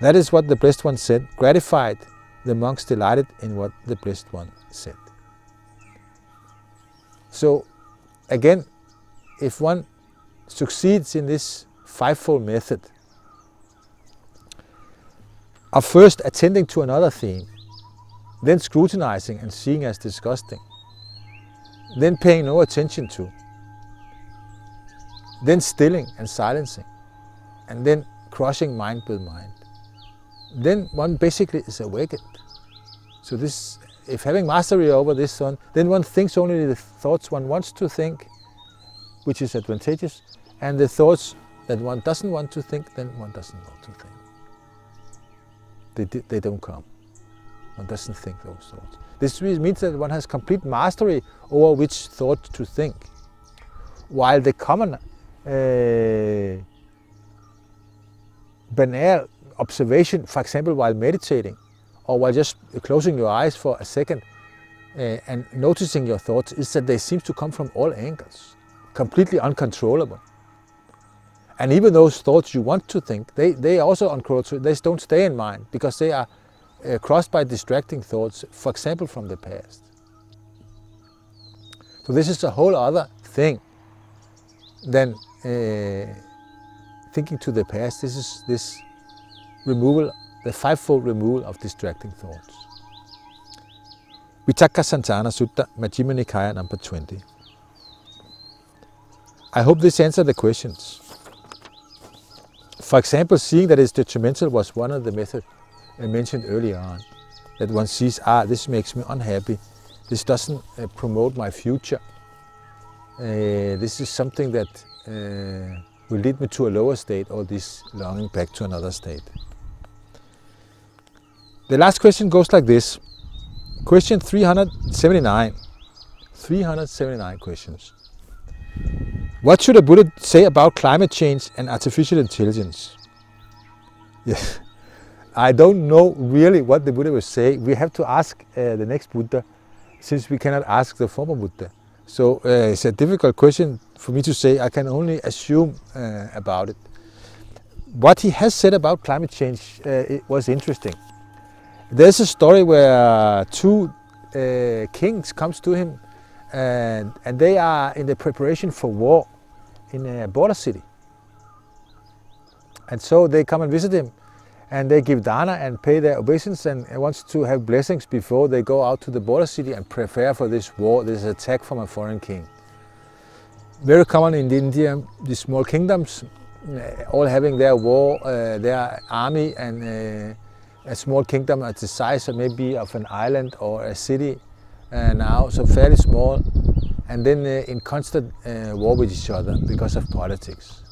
That is what the Blessed One said. Gratified, the monks delighted in what the Blessed One said. So, again, if one succeeds in this fivefold method, of first attending to another theme, then scrutinizing and seeing as disgusting, then paying no attention to, then stilling and silencing, and then crossing mind with mind, then one basically is awakened. So this, if having mastery over this one, then one thinks only the thoughts one wants to think, which is advantageous, and the thoughts that one doesn't want to think, then one doesn't want to think. They don't come. One doesn't think those thoughts. This means that one has complete mastery over which thought to think, while the common banal observation, for example, while meditating, or while just closing your eyes for a second and noticing your thoughts, is that they seem to come from all angles, completely uncontrollable. And even those thoughts you want to think, they are also uncontrollable. They don't stay in mind because they are crossed by distracting thoughts, for example, from the past. So this is a whole other thing than thinking to the past. This is this removal, the fivefold removal of distracting thoughts. Vitakka Santana Sutta, Majjhima Nikaya, number 20. I hope this answered the questions. For example, seeing that it's detrimental was one of the methods I mentioned earlier on. That one sees, this makes me unhappy, this doesn't promote my future, this is something that will lead me to a lower state, or this longing back to another state. The last question goes like this. Question 379. 379 questions. What should a Buddha say about climate change and artificial intelligence? Yes. I don't know really what the Buddha will say. We have to ask the next Buddha, since we cannot ask the former Buddha. So it's a difficult question for me to say. I can only assume about it. What he has said about climate change it was interesting. There's a story where two kings comes to him, and they are in the preparation for war in a border city. And so they come and visit him, and they give dana and pay their obeisance, and wants to have blessings before they go out to the border city and prepare for this war, this attack from a foreign king. Very common in India, these small kingdoms, all having their war, their army, and a small kingdom at the size of maybe of an island or a city now, so fairly small, and then in constant war with each other because of politics.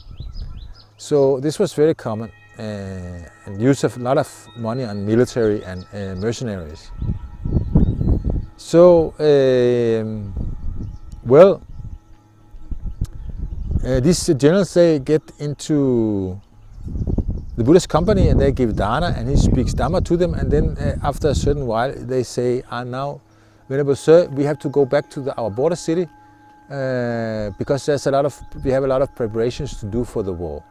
So this was very common, and use of a lot of money on military and mercenaries. So, these generals, they get into the Buddha's company, and they give dana, and he speaks Dhamma to them, and then after a certain while they say, now, Venerable Sir, we have to go back to our border city because there's we have a lot of preparations to do for the war.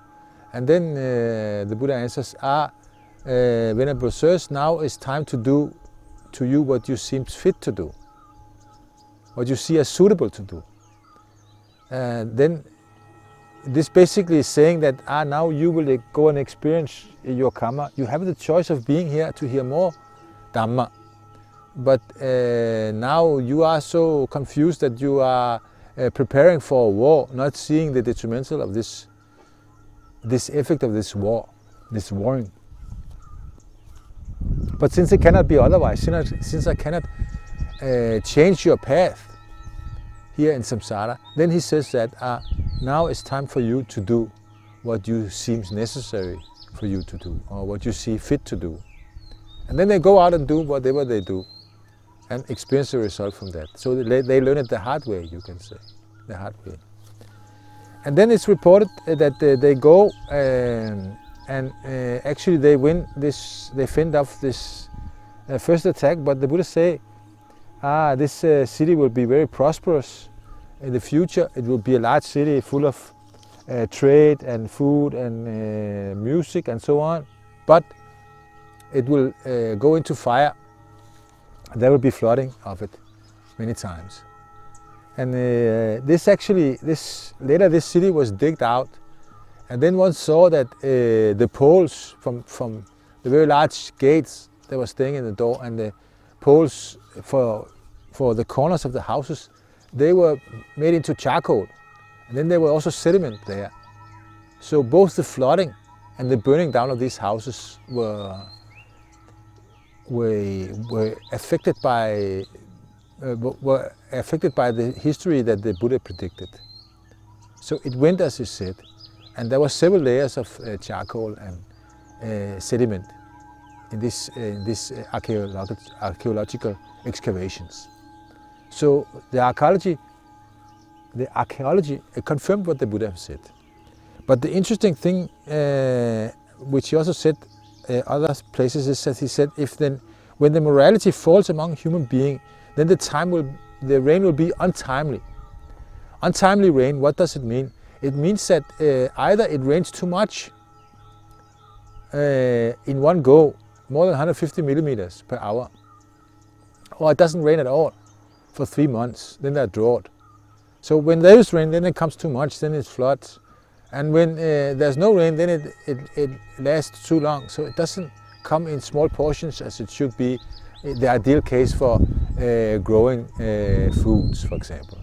And then the Buddha answers, Venerable Sirs, now it's time to do to you what you seem fit to do, what you see as suitable to do. Then this basically is saying that now you will go and experience your Kamma. You have the choice of being here to hear more Dhamma. But now you are so confused that you are preparing for a war, not seeing the detrimental of this effect of this war, this warring. But since it cannot be otherwise, since I cannot change your path here in samsara, then he says that now it's time for you to do what you seems necessary for you to do, or what you see fit to do. And then they go out and do whatever they do, and experience the result from that. So they learn it the hard way, you can say, the hard way. And then it's reported that they go and actually they win this, they fend off this first attack. But the Buddha say, this city will be very prosperous in the future. It will be a large city full of trade and food and music and so on, but it will go into fire. There will be flooding of it many times. And later this city was digged out, and then one saw that the poles from the very large gates that were staying in the door, and the poles for the corners of the houses, they were made into charcoal, and then there were also sediment there. So both the flooding And the burning down of these houses were affected by the history that the Buddha predicted. So it went as he said, and there were several layers of charcoal and sediment in this archaeological excavations. So the archaeology confirmed what the Buddha said. But the interesting thing, which he also said other places, is that he said, when the morality falls among human beings, then the rain will be untimely. Untimely rain, what does it mean? It means that either it rains too much in one go, more than 150 millimeters per hour, or it doesn't rain at all for 3 months, then they're drought. So when there is rain, then it comes too much, then it floods. And when there's no rain, then it lasts too long. So it doesn't come in small portions as it should be, the ideal case for growing foods, for example.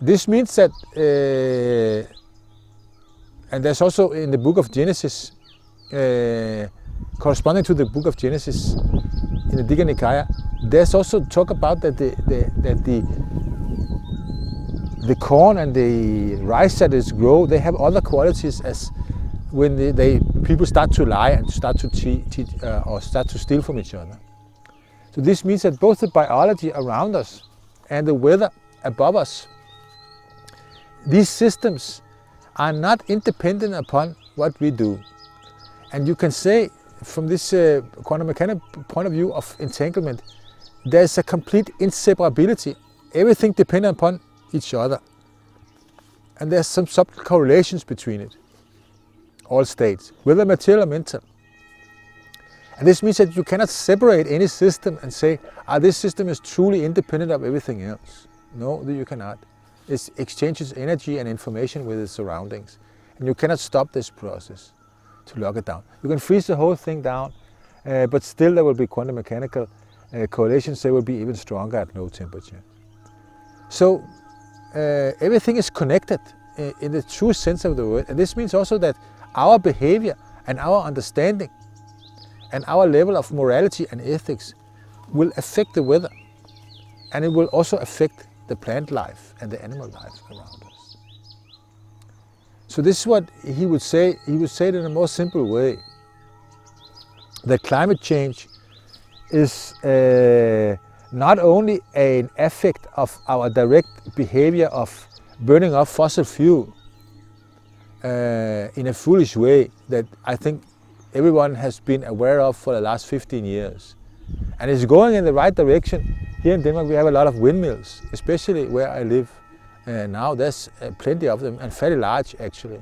This means that, and there's also in the book of Genesis, corresponding to the book of Genesis in the Digha Nikaya, there's also talk about that the corn and the rice that is grown, they have other qualities as when people start to lie and start to cheat or start to steal from each other. So this means that both the biology around us and the weather above us, these systems are not independent upon what we do. And you can say from this quantum mechanical point of view of entanglement, there's a complete inseparability. Everything depends upon each other, and there's some subtle correlations between it, all states, whether material or mental. And this means that you cannot separate any system and say, this system is truly independent of everything else. No, you cannot. It exchanges energy and information with its surroundings, and you cannot stop this process to lock it down. You can freeze the whole thing down, but still there will be quantum mechanical correlations. They will be even stronger at low temperature. So everything is connected in the true sense of the word, and this means also that our behavior and our understanding and our level of morality and ethics will affect the weather, and it will also affect the plant life and the animal life around us. So this is what he would say. He would say it in a more simple way, that climate change is not only an effect of our direct behavior of burning off fossil fuel in a foolish way that I think everyone has been aware of for the last 15 years. And it's going in the right direction. Here in Denmark we have a lot of windmills, especially where I live now. There's plenty of them, and fairly large actually.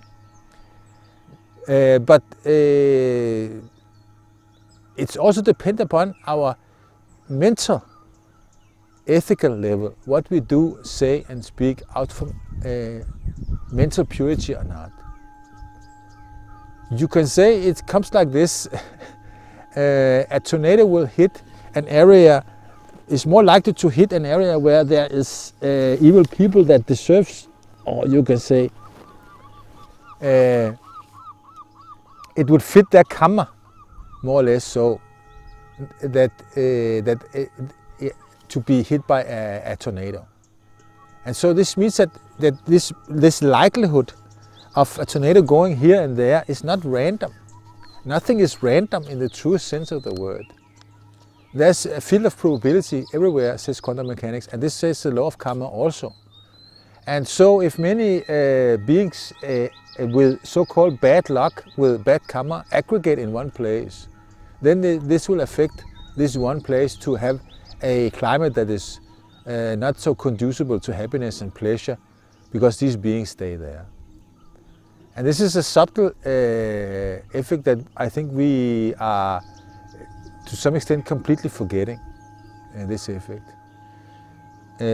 But it's also dependent upon our mental ethical level, what we do, say and speak out from mental purity or not. You can say it comes like this. A tornado will hit an area, is more likely to hit an area where there is evil people that deserves, or you can say it would fit their kamma, more or less, so that to be hit by a tornado. And so this means that this likelihood of a tornado going here and there is not random. Nothing is random in the true sense of the word. There's a field of probability everywhere, says quantum mechanics, and this says the law of karma also. And so if many beings with so-called bad luck, with bad karma, aggregate in one place, then this will affect this one place to have a climate that is not so conducible to happiness and pleasure, because these beings stay there. And this is a subtle effect that I think we are to some extent completely forgetting, this effect.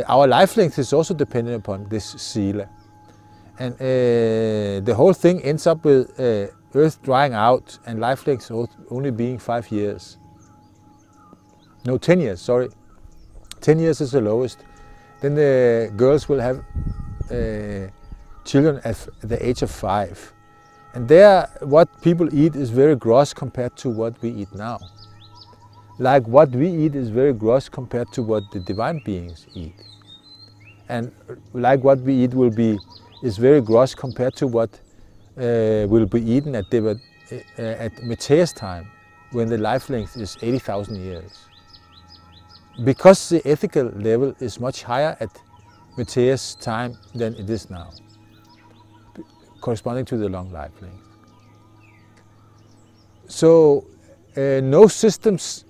Our life length is also dependent upon this sila. And the whole thing ends up with earth drying out and life length only being 5 years. No, 10 years, sorry. 10 years is the lowest. Then the girls will have children at the age of 5. And there, what people eat is very gross compared to what we eat now. Like what we eat is very gross compared to what the divine beings eat. And like what we eat is very gross compared to what will be eaten at Metteyya's time, when the life length is 80,000 years. Because the ethical level is much higher at Metteyya's time than it is now, corresponding to the long life length. So no systems,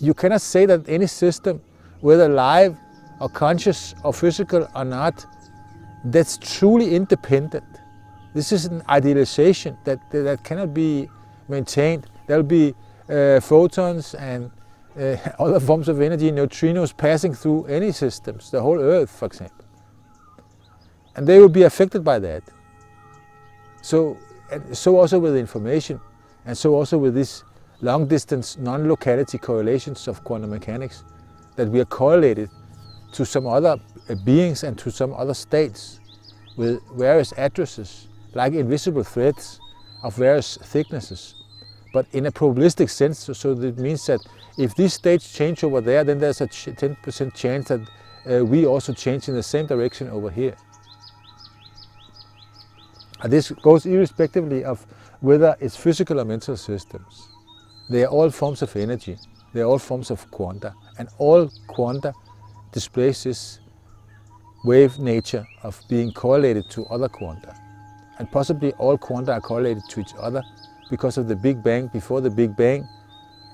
you cannot say that any system, whether alive or conscious or physical or not, that's truly independent. This is an idealization that cannot be maintained. There'll be photons and other forms of energy, neutrinos, passing through any systems, the whole Earth, for example. And they will be affected by that. So also with information, and so also with these long-distance, non-locality correlations of quantum mechanics, that we are correlated to some other beings and to some other states with various addresses, like invisible threads of various thicknesses, but in a probabilistic sense. So that means that if these states change over there, then there's a 10% chance that we also change in the same direction over here. And this goes irrespectively of whether it's physical or mental systems. They are all forms of energy. They are all forms of quanta, and all quanta displays this wave nature of being correlated to other quanta. And possibly all quanta are correlated to each other because of the Big Bang. Before the Big Bang,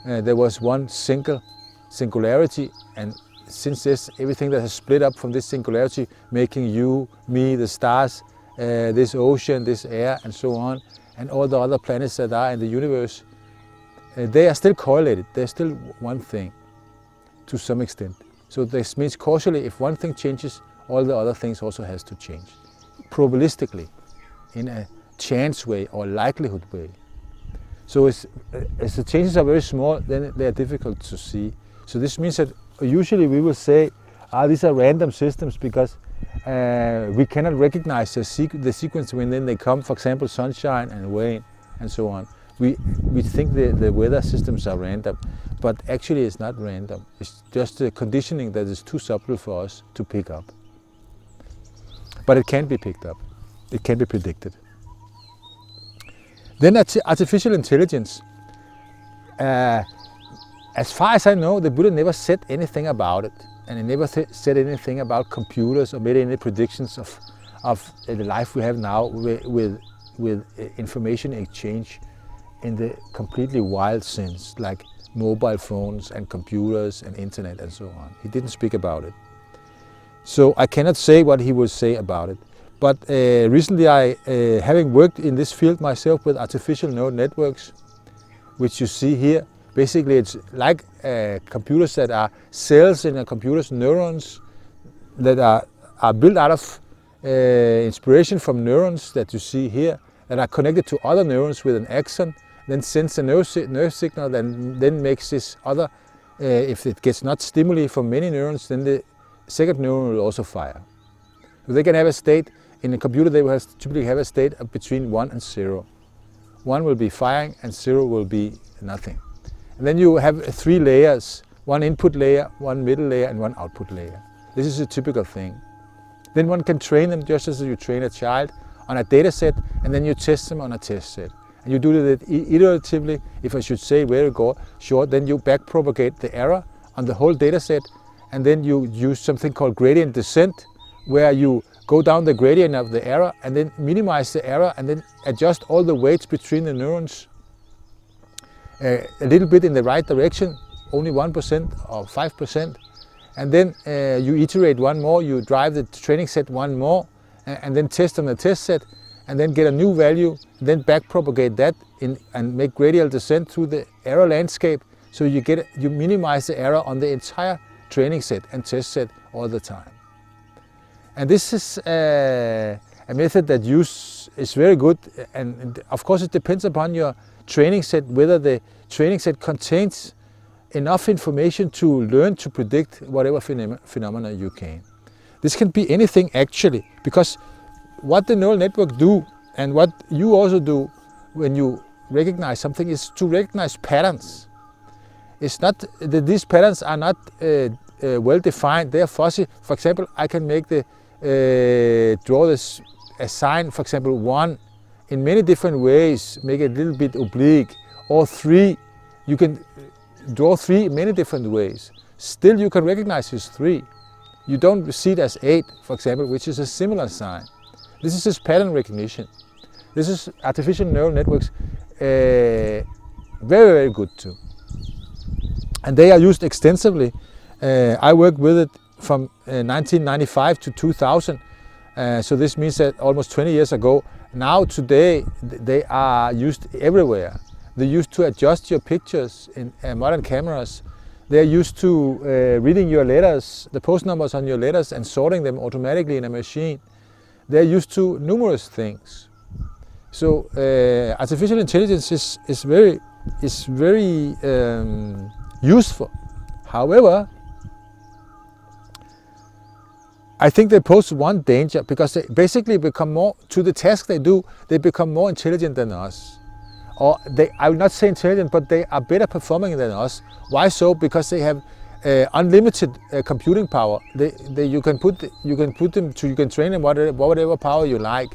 there was one single singularity, and since this, everything that has split up from this singularity, making you, me, the stars, this ocean, this air, and so on, and all the other planets that are in the universe, they are still correlated. They're still one thing to some extent. So this means causally, if one thing changes, all the other things also has to change, probabilistically, in a chance way or likelihood way. So as the changes are very small, then they are difficult to see. So this means that usually we will say, these are random systems, because we cannot recognize the sequence when then they come, for example, sunshine and rain and so on. We think the weather systems are random, but actually it's not random. It's just the conditioning that is too subtle for us to pick up. But it can be picked up. It can be predicted. Then artificial intelligence. As far as I know, the Buddha never said anything about it. And he never said anything about computers or made any predictions of the life we have now with information exchange in the completely wild sense, like mobile phones and computers and internet and so on. He didn't speak about it. So I cannot say what he will say about it. But recently, having worked in this field myself with artificial neural networks, which you see here, basically it's like computers that are cells in a computer's neurons that are built out of inspiration from neurons that you see here, that are connected to other neurons with an axon, then sends a nerve signal, then makes this other, if it gets not stimuli from many neurons, then the second neuron will also fire. So they can have a state, in a computer they will typically have a state of between 1 and 0. 1 will be firing and 0 will be nothing. And then you have 3 layers, 1 input layer, 1 middle layer, and 1 output layer. This is a typical thing. Then one can train them just as you train a child on a data set, and then you test them on a test set. And you do that iteratively. If I should say very short, then you backpropagate the error on the whole data set, and then you use something called gradient descent, where you go down the gradient of the error and then minimize the error and then adjust all the weights between the neurons a little bit in the right direction, only 1% or 5%, and then you iterate one more, you drive the training set one more, and then test on the test set, and then get a new value, and then backpropagate that and make gradient descent through the error landscape, so you minimize the error on the entire training set and test set all the time. And this is a method that is very good, and of course it depends upon your training set, whether the training set contains enough information to learn to predict whatever phenomena you can. This can be anything actually, because what the neural network do and what you also do when you recognize something is to recognize patterns. It's not that these patterns are not well defined, they are fuzzy. For example, I can make the draw this a sign, for example, 1 in many different ways, make it a little bit oblique, or 3. You can draw 3 in many different ways. Still, you can recognize it's 3. You don't see it as 8, for example, which is a similar sign. This is just pattern recognition. This is artificial neural networks, very, very good too. And they are used extensively. I worked with it from 1995 to 2000. So this means that almost 20 years ago. Now today, they are used everywhere. They're used to adjust your pictures in modern cameras. They're used to reading your letters, the post numbers on your letters, and sorting them automatically in a machine. They're used to numerous things. So artificial intelligence is very useful. However, I think they pose one danger because they basically become more to the task they do. They become more intelligent than us. Or they, I will not say intelligent, but they are better performing than us. Why so? Because they have unlimited computing power. You can train them whatever power you like.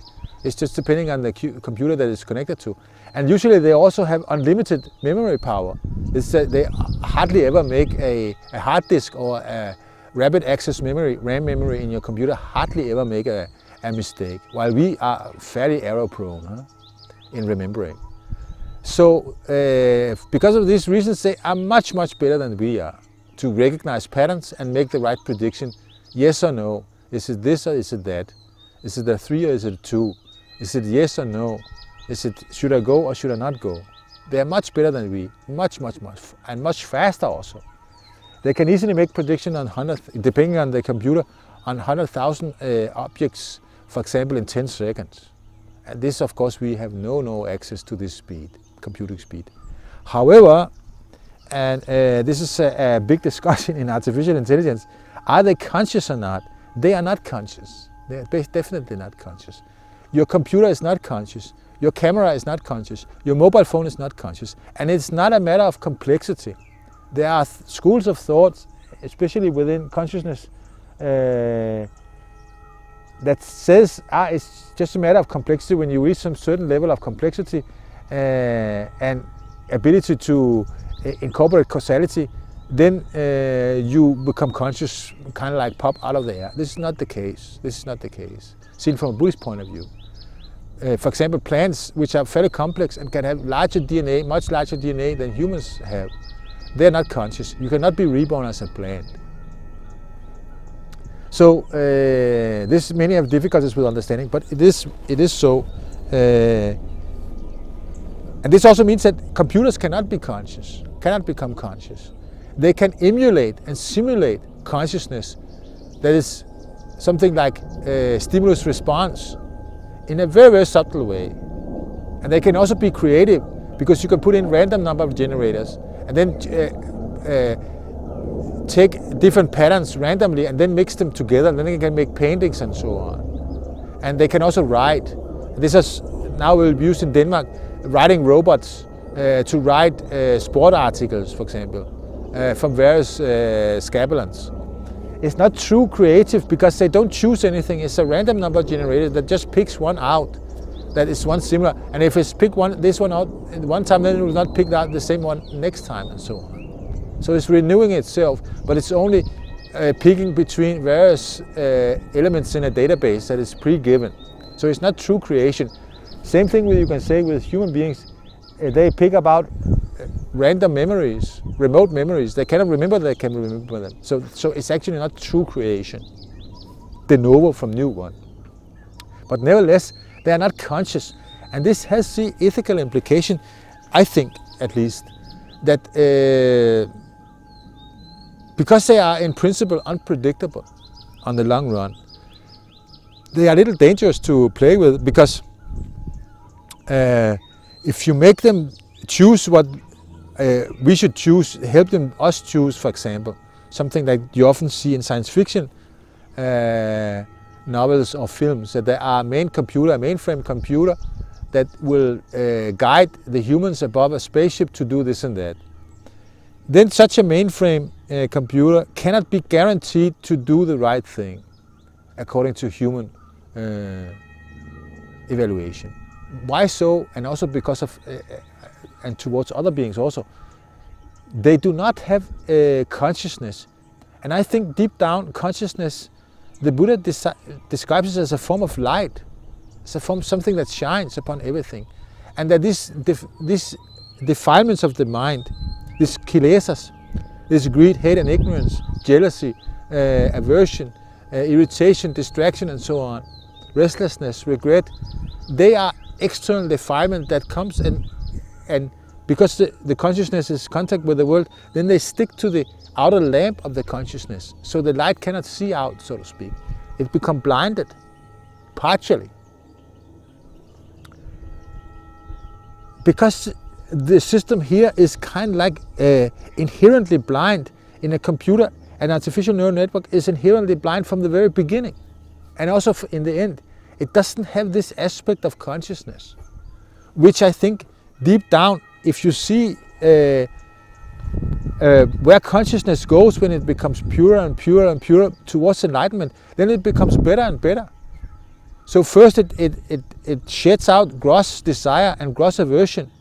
It's just depending on the computer that it's connected to. And usually they also have unlimited memory power. They hardly ever make a hard disk or a rapid access memory, RAM memory in your computer, hardly ever make a mistake, while we are fairly error prone in remembering. So because of these reasons, they are much, much better than we are to recognize patterns and make the right prediction, yes or no, is it this or is it that, is it a 3 or is it a 2, is it yes or no, is it should I go or should I not go. They are much better than we, much, much, much, and much faster also. They can easily make prediction on 100, depending on the computer, on 100,000 objects, for example, in 10 seconds. And this, of course, we have no access to this speed, computing speed. However, and this is a big discussion in artificial intelligence, are they conscious or not? They are not conscious. They are definitely not conscious. Your computer is not conscious. Your camera is not conscious. Your mobile phone is not conscious. And it's not a matter of complexity. There are schools of thought, especially within consciousness, that says it's just a matter of complexity. When you reach some certain level of complexity and ability to incorporate causality, then you become conscious, kind of like pop out of the air. This is not the case. This is not the case, seen from a Buddhist point of view. For example, plants, which are fairly complex and can have larger DNA, much larger DNA than humans have, they're not conscious. You cannot be reborn as a plant. So this many have difficulties with understanding, but it is so. And this also means that computers cannot be conscious, cannot become conscious. They can emulate and simulate consciousness. That is something like stimulus response in a very, very subtle way. And they can also be creative because you can put in random number of generators and then take different patterns randomly and then mix them together, and then they can make paintings and so on. And they can also write. This is now will be used in Denmark, writing robots to write sport articles, for example, from various scabulants. It's not true creative because they don't choose anything. It's a random number generator that just picks one out, that is one similar. And if it's pick this one out one time, then it will not pick out the same one next time, and so on. So it's renewing itself, but it's only picking between various elements in a database that is pre-given. So it's not true creation. Same thing with, you can say with human beings, they pick about random memories, remote memories. They cannot remember that they can remember them. So it's actually not true creation, de novo from new one. But nevertheless, they are not conscious. And this has the ethical implication, I think at least, that because they are in principle unpredictable on the long run, they are a little dangerous to play with, because if you make them choose what we should choose, help them us choose, for example, something like you often see in science fiction novels or films, that there are a mainframe computer that will guide the humans above a spaceship to do this and that, then such a mainframe computer cannot be guaranteed to do the right thing according to human evaluation. Why so? And also because of, and towards other beings also, they do not have consciousness. And I think deep down consciousness, the Buddha describes it as a form of light. It's a form, something that shines upon everything. And that these defilements of the mind, these kilesas, this greed, hate and ignorance, jealousy, aversion, irritation, distraction and so on, restlessness, regret, they are external defilement that comes and because the consciousness is in contact with the world, then they stick to the outer lamp of the consciousness. So the light cannot see out, so to speak. It becomes blinded, partially. Because the system here is kind of like inherently blind in a computer, an artificial neural network is inherently blind from the very beginning. And also in the end, it doesn't have this aspect of consciousness, which I think deep down, if you see where consciousness goes when it becomes purer and purer and purer towards enlightenment, then it becomes better and better. So first it sheds out gross desire and gross aversion,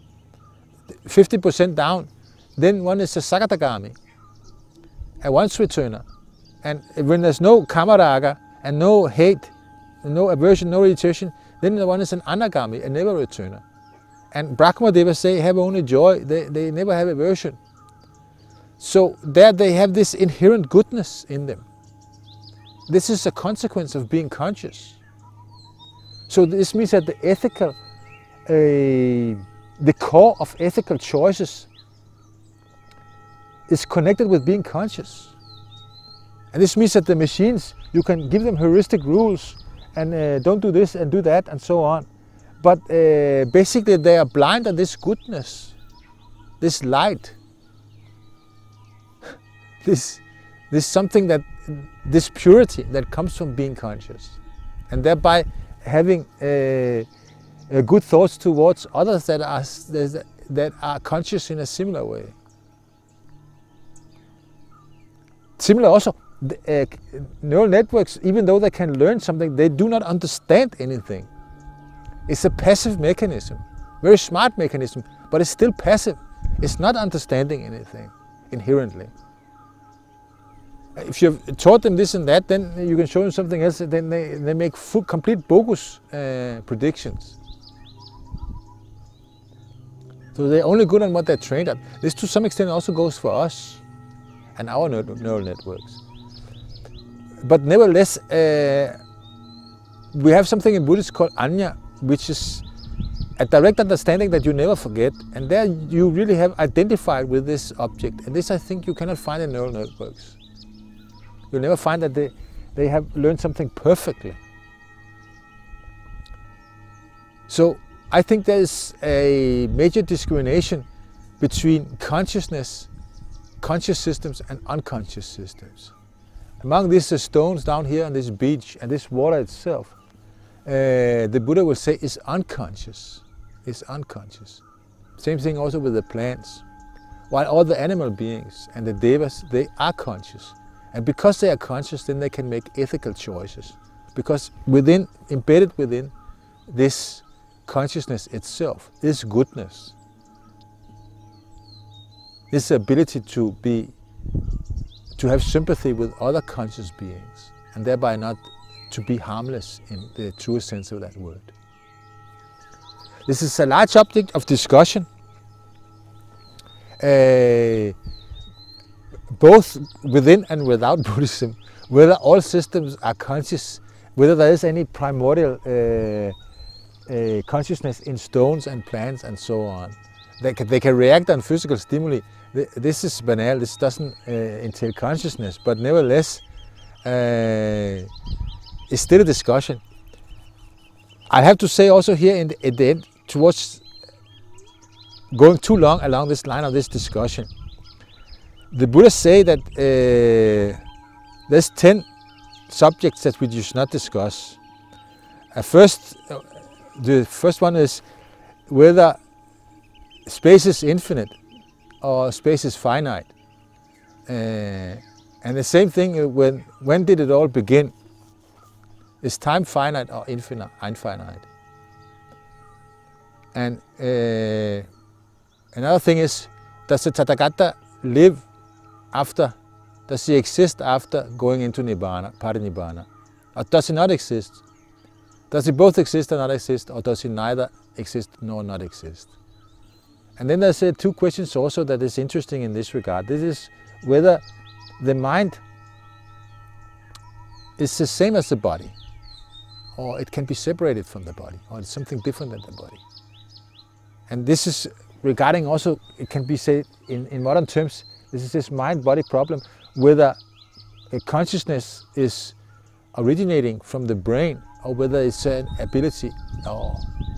50% down. Then one is a Sakatagami, a once returner. And when there's no kamaraga and no hate, and no aversion, no irritation, then the one is an Anagami, a never returner. And Brahmadeva say have only joy, they never have aversion. So there they have this inherent goodness in them. This is a consequence of being conscious. So this means that the ethical, the core of ethical choices is connected with being conscious. And this means that the machines, you can give them heuristic rules and don't do this and do that and so on. But basically they are blind on this goodness, this light, this something that, this purity that comes from being conscious. And thereby having good thoughts towards others that are conscious in a similar way. Similar also, neural networks, even though they can learn something, they do not understand anything. It's a passive mechanism, very smart mechanism, but it's still passive. It's not understanding anything inherently. If you've taught them this and that, then you can show them something else, then they make full, complete bogus predictions. So they're only good on what they're trained at. This to some extent also goes for us and our neural networks. But nevertheless, we have something in Buddhism called Anya, which is a direct understanding that you never forget, and there you really have identified with this object. And this I think you cannot find in neural networks. You'll never find that they have learned something perfectly. So I think there is a major discrimination between consciousness, conscious systems and unconscious systems. Among these stones down here on this beach and this water itself, the Buddha will say is unconscious, is unconscious. Same thing also with the plants. While all the animal beings and the devas, they are conscious. And because they are conscious, then they can make ethical choices. Because within, embedded within this consciousness itself, is goodness, this ability to have sympathy with other conscious beings, and thereby not to be harmless in the truest sense of that word. This is a large object of discussion. Both within and without Buddhism, whether all systems are conscious, whether there is any primordial consciousness in stones and plants and so on. They can react on physical stimuli. This is banal, this doesn't entail consciousness, but nevertheless, it's still a discussion. I have to say also here at the end, towards going too long along this line of this discussion, the Buddhas say that there's 10 subjects that we should not discuss. The first one is whether space is infinite or space is finite. And the same thing, when did it all begin? Is time finite or infinite, infinite? And another thing is, does the Tathagata live after? Does he exist after going into Nibbana, parinibbana? Or does he not exist? Does he both exist and not exist, or does he neither exist nor not exist? And then there's two questions also that is interesting in this regard. This is whether the mind is the same as the body, or it can be separated from the body, or it's something different than the body. And this is regarding also, it can be said in modern terms, this is this mind-body problem, whether a consciousness is originating from the brain, or whether it's an ability or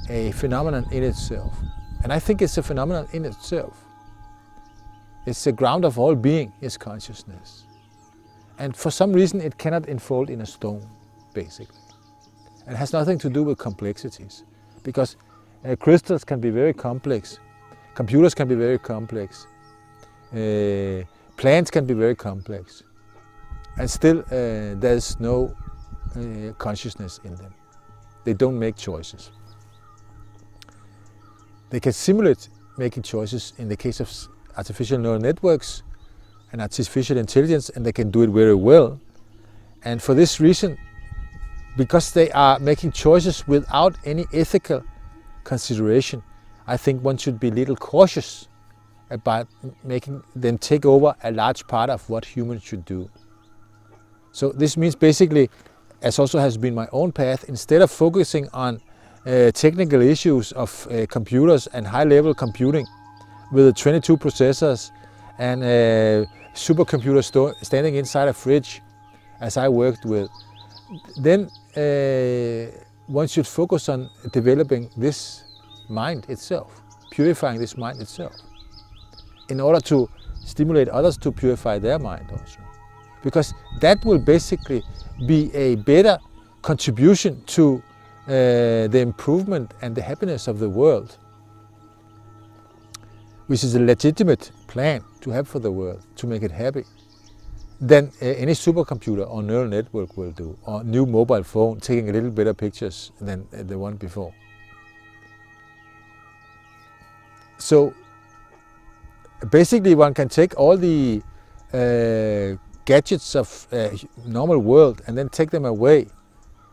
a phenomenon in itself. And I think it's a phenomenon in itself. It's the ground of all being, is consciousness. And for some reason, it cannot unfold in a stone, basically. It has nothing to do with complexities, because crystals can be very complex, computers can be very complex, plants can be very complex, and still there's no consciousness in them. They don't make choices. They can simulate making choices in the case of artificial neural networks and artificial intelligence, and they can do it very well. And for this reason, because they are making choices without any ethical consideration, I think one should be a little cautious about making them take over a large part of what humans should do. So this means basically, as also has been my own path, instead of focusing on technical issues of computers and high-level computing with 22 processors and supercomputers standing inside a fridge, as I worked with, then one should focus on developing this mind itself, purifying this mind itself, in order to stimulate others to purify their mind also. Because that will basically be a better contribution to the improvement and the happiness of the world, which is a legitimate plan to have for the world, to make it happy, than any supercomputer or neural network will do, or new mobile phone taking a little better pictures than the one before. So basically one can take all the gadgets of normal world and then take them away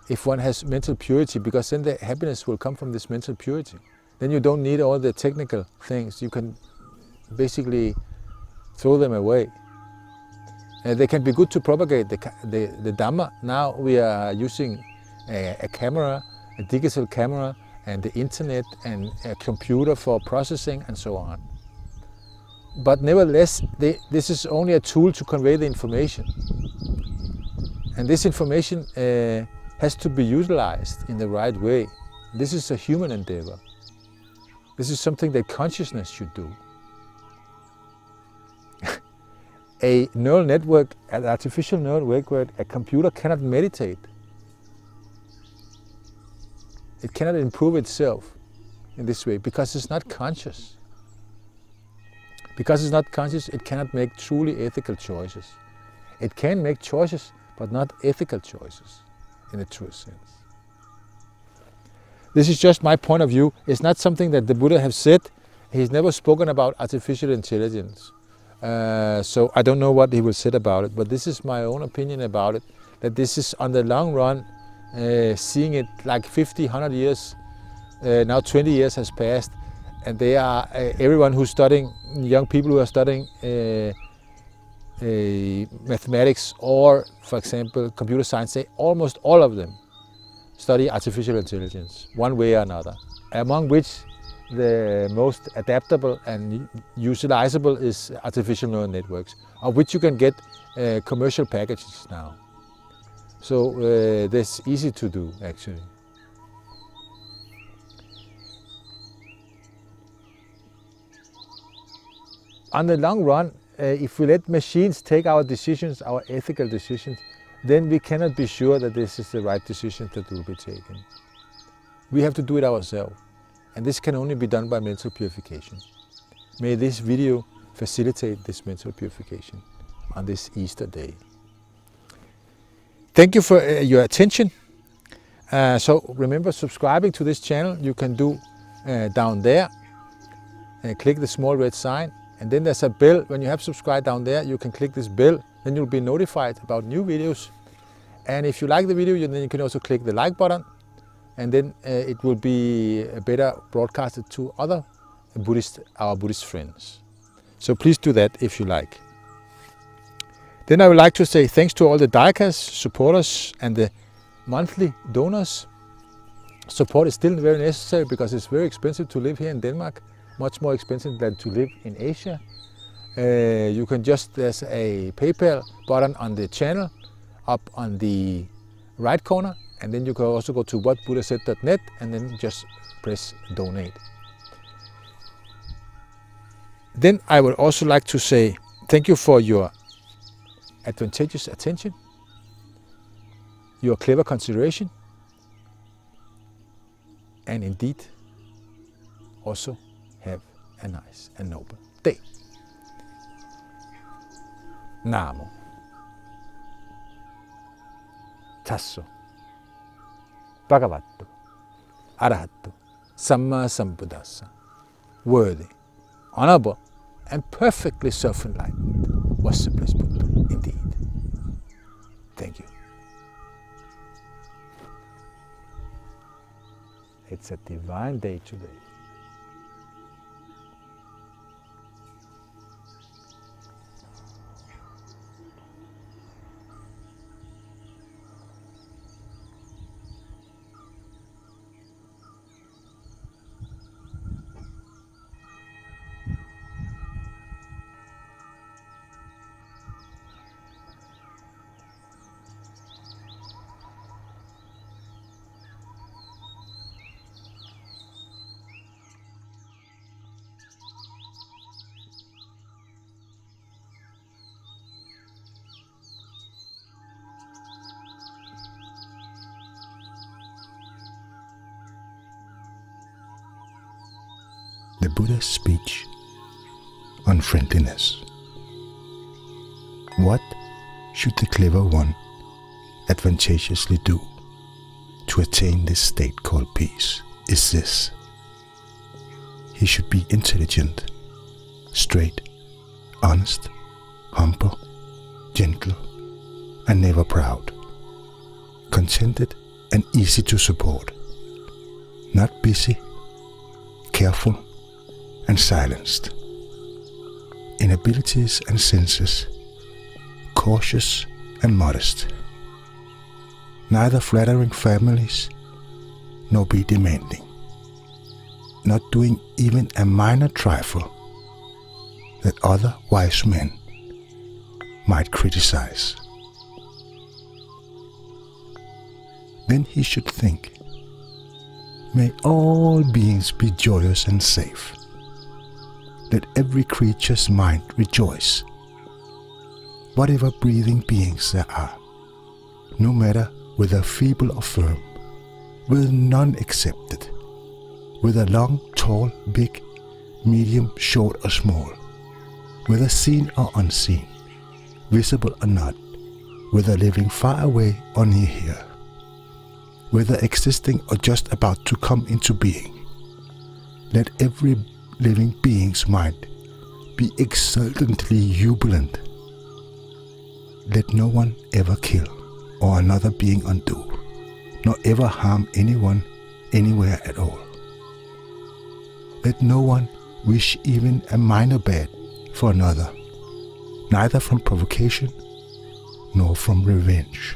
if one has mental purity, because then the happiness will come from this mental purity. Then you don't need all the technical things. You can basically throw them away. They can be good to propagate the Dhamma. Now we are using a camera, a digital camera, and the internet, and a computer for processing, and so on. But nevertheless, this is only a tool to convey the information. And this information has to be utilized in the right way. This is a human endeavor. This is something that consciousness should do. A neural network, an artificial neural network, a computer cannot meditate. It cannot improve itself in this way, because it's not conscious. Because it's not conscious, it cannot make truly ethical choices. It can make choices, but not ethical choices in a true sense. This is just my point of view. It's not something that the Buddha has said. He's never spoken about artificial intelligence. So I don't know what he will say about it, but this is my own opinion about it, that this is on the long run, seeing it like 50, 100 years, now 20 years has passed, and they are, everyone who's studying, young people who are studying mathematics or, for example, computer science, they almost all of them study artificial intelligence, one way or another, among which the most adaptable and utilizable is artificial neural networks, of which you can get commercial packages now. So that's easy to do, actually. On the long run, if we let machines take our decisions, our ethical decisions, then we cannot be sure that this is the right decision that will be taken. We have to do it ourselves. And this can only be done by mental purification. May this video facilitate this mental purification on this Easter day. Thank you for your attention. So remember subscribing to this channel. You can do down there. And click the small red sign. And then there's a bell. When you have subscribed down there, you can click this bell. Then you'll be notified about new videos. And if you like the video, then you can also click the like button. And then it will be better broadcasted to other our Buddhist friends. So please do that if you like. Then I would like to say thanks to all the Daikas, supporters, and the monthly donors. Support is still very necessary because it's very expensive to live here in Denmark. Much more expensive than to live in Asia. You can just, there's a PayPal button on the channel up on the right corner, and then you can also go to whatbuddhasaid.net and then just press donate. Then I would also like to say thank you for your advantageous attention, your clever consideration, and indeed also have a nice and noble day. Namo Tasso Bhagavatu Arahatto Samma Sambuddhasa. Worthy, honorable, and perfectly self-enlightened was the Blessed Buddha indeed. Thank you. It's a divine day today. The Buddha's speech on friendliness. What should the clever one advantageously do to attain this state called peace is this. He should be intelligent, straight, honest, humble, gentle, and never proud, contented and easy to support, not busy, careful, and silenced, in abilities and senses, cautious and modest, neither flattering families, nor be demanding, not doing even a minor trifle that other wise men might criticize. Then he should think, may all beings be joyous and safe. Let every creature's mind rejoice, whatever breathing beings there are, no matter whether feeble or firm, with none excepted, whether long, tall, big, medium, short or small, whether seen or unseen, visible or not, whether living far away or near here, whether existing or just about to come into being, let every living being's mind be exultantly jubilant. Let no one ever kill or another being undo, nor ever harm anyone anywhere at all. Let no one wish even a minor bad for another, neither from provocation nor from revenge.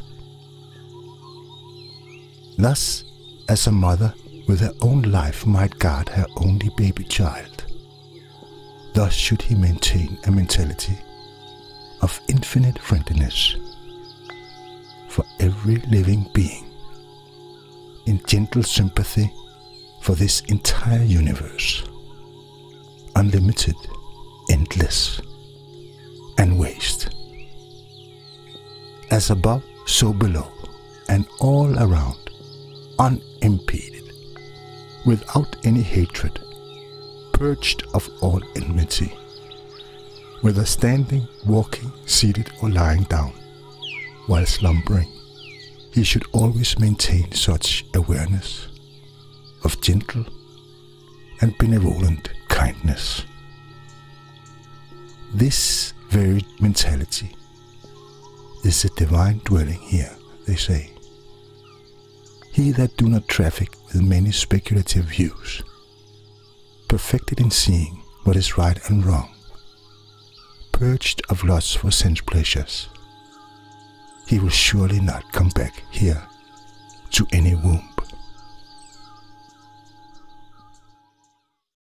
Thus, as a mother with her own life might guard her only baby child, thus should he maintain a mentality of infinite friendliness for every living being, in gentle sympathy for this entire universe, unlimited, endless, and vast. As above, so below, and all around, unimpeded, without any hatred, purged of all enmity, whether standing, walking, seated or lying down, while slumbering, he should always maintain such awareness of gentle and benevolent kindness. This varied mentality is the divine dwelling here, they say. He that do not traffic with many speculative views, perfected in seeing what is right and wrong, purged of lust for sense pleasures, he will surely not come back here to any womb.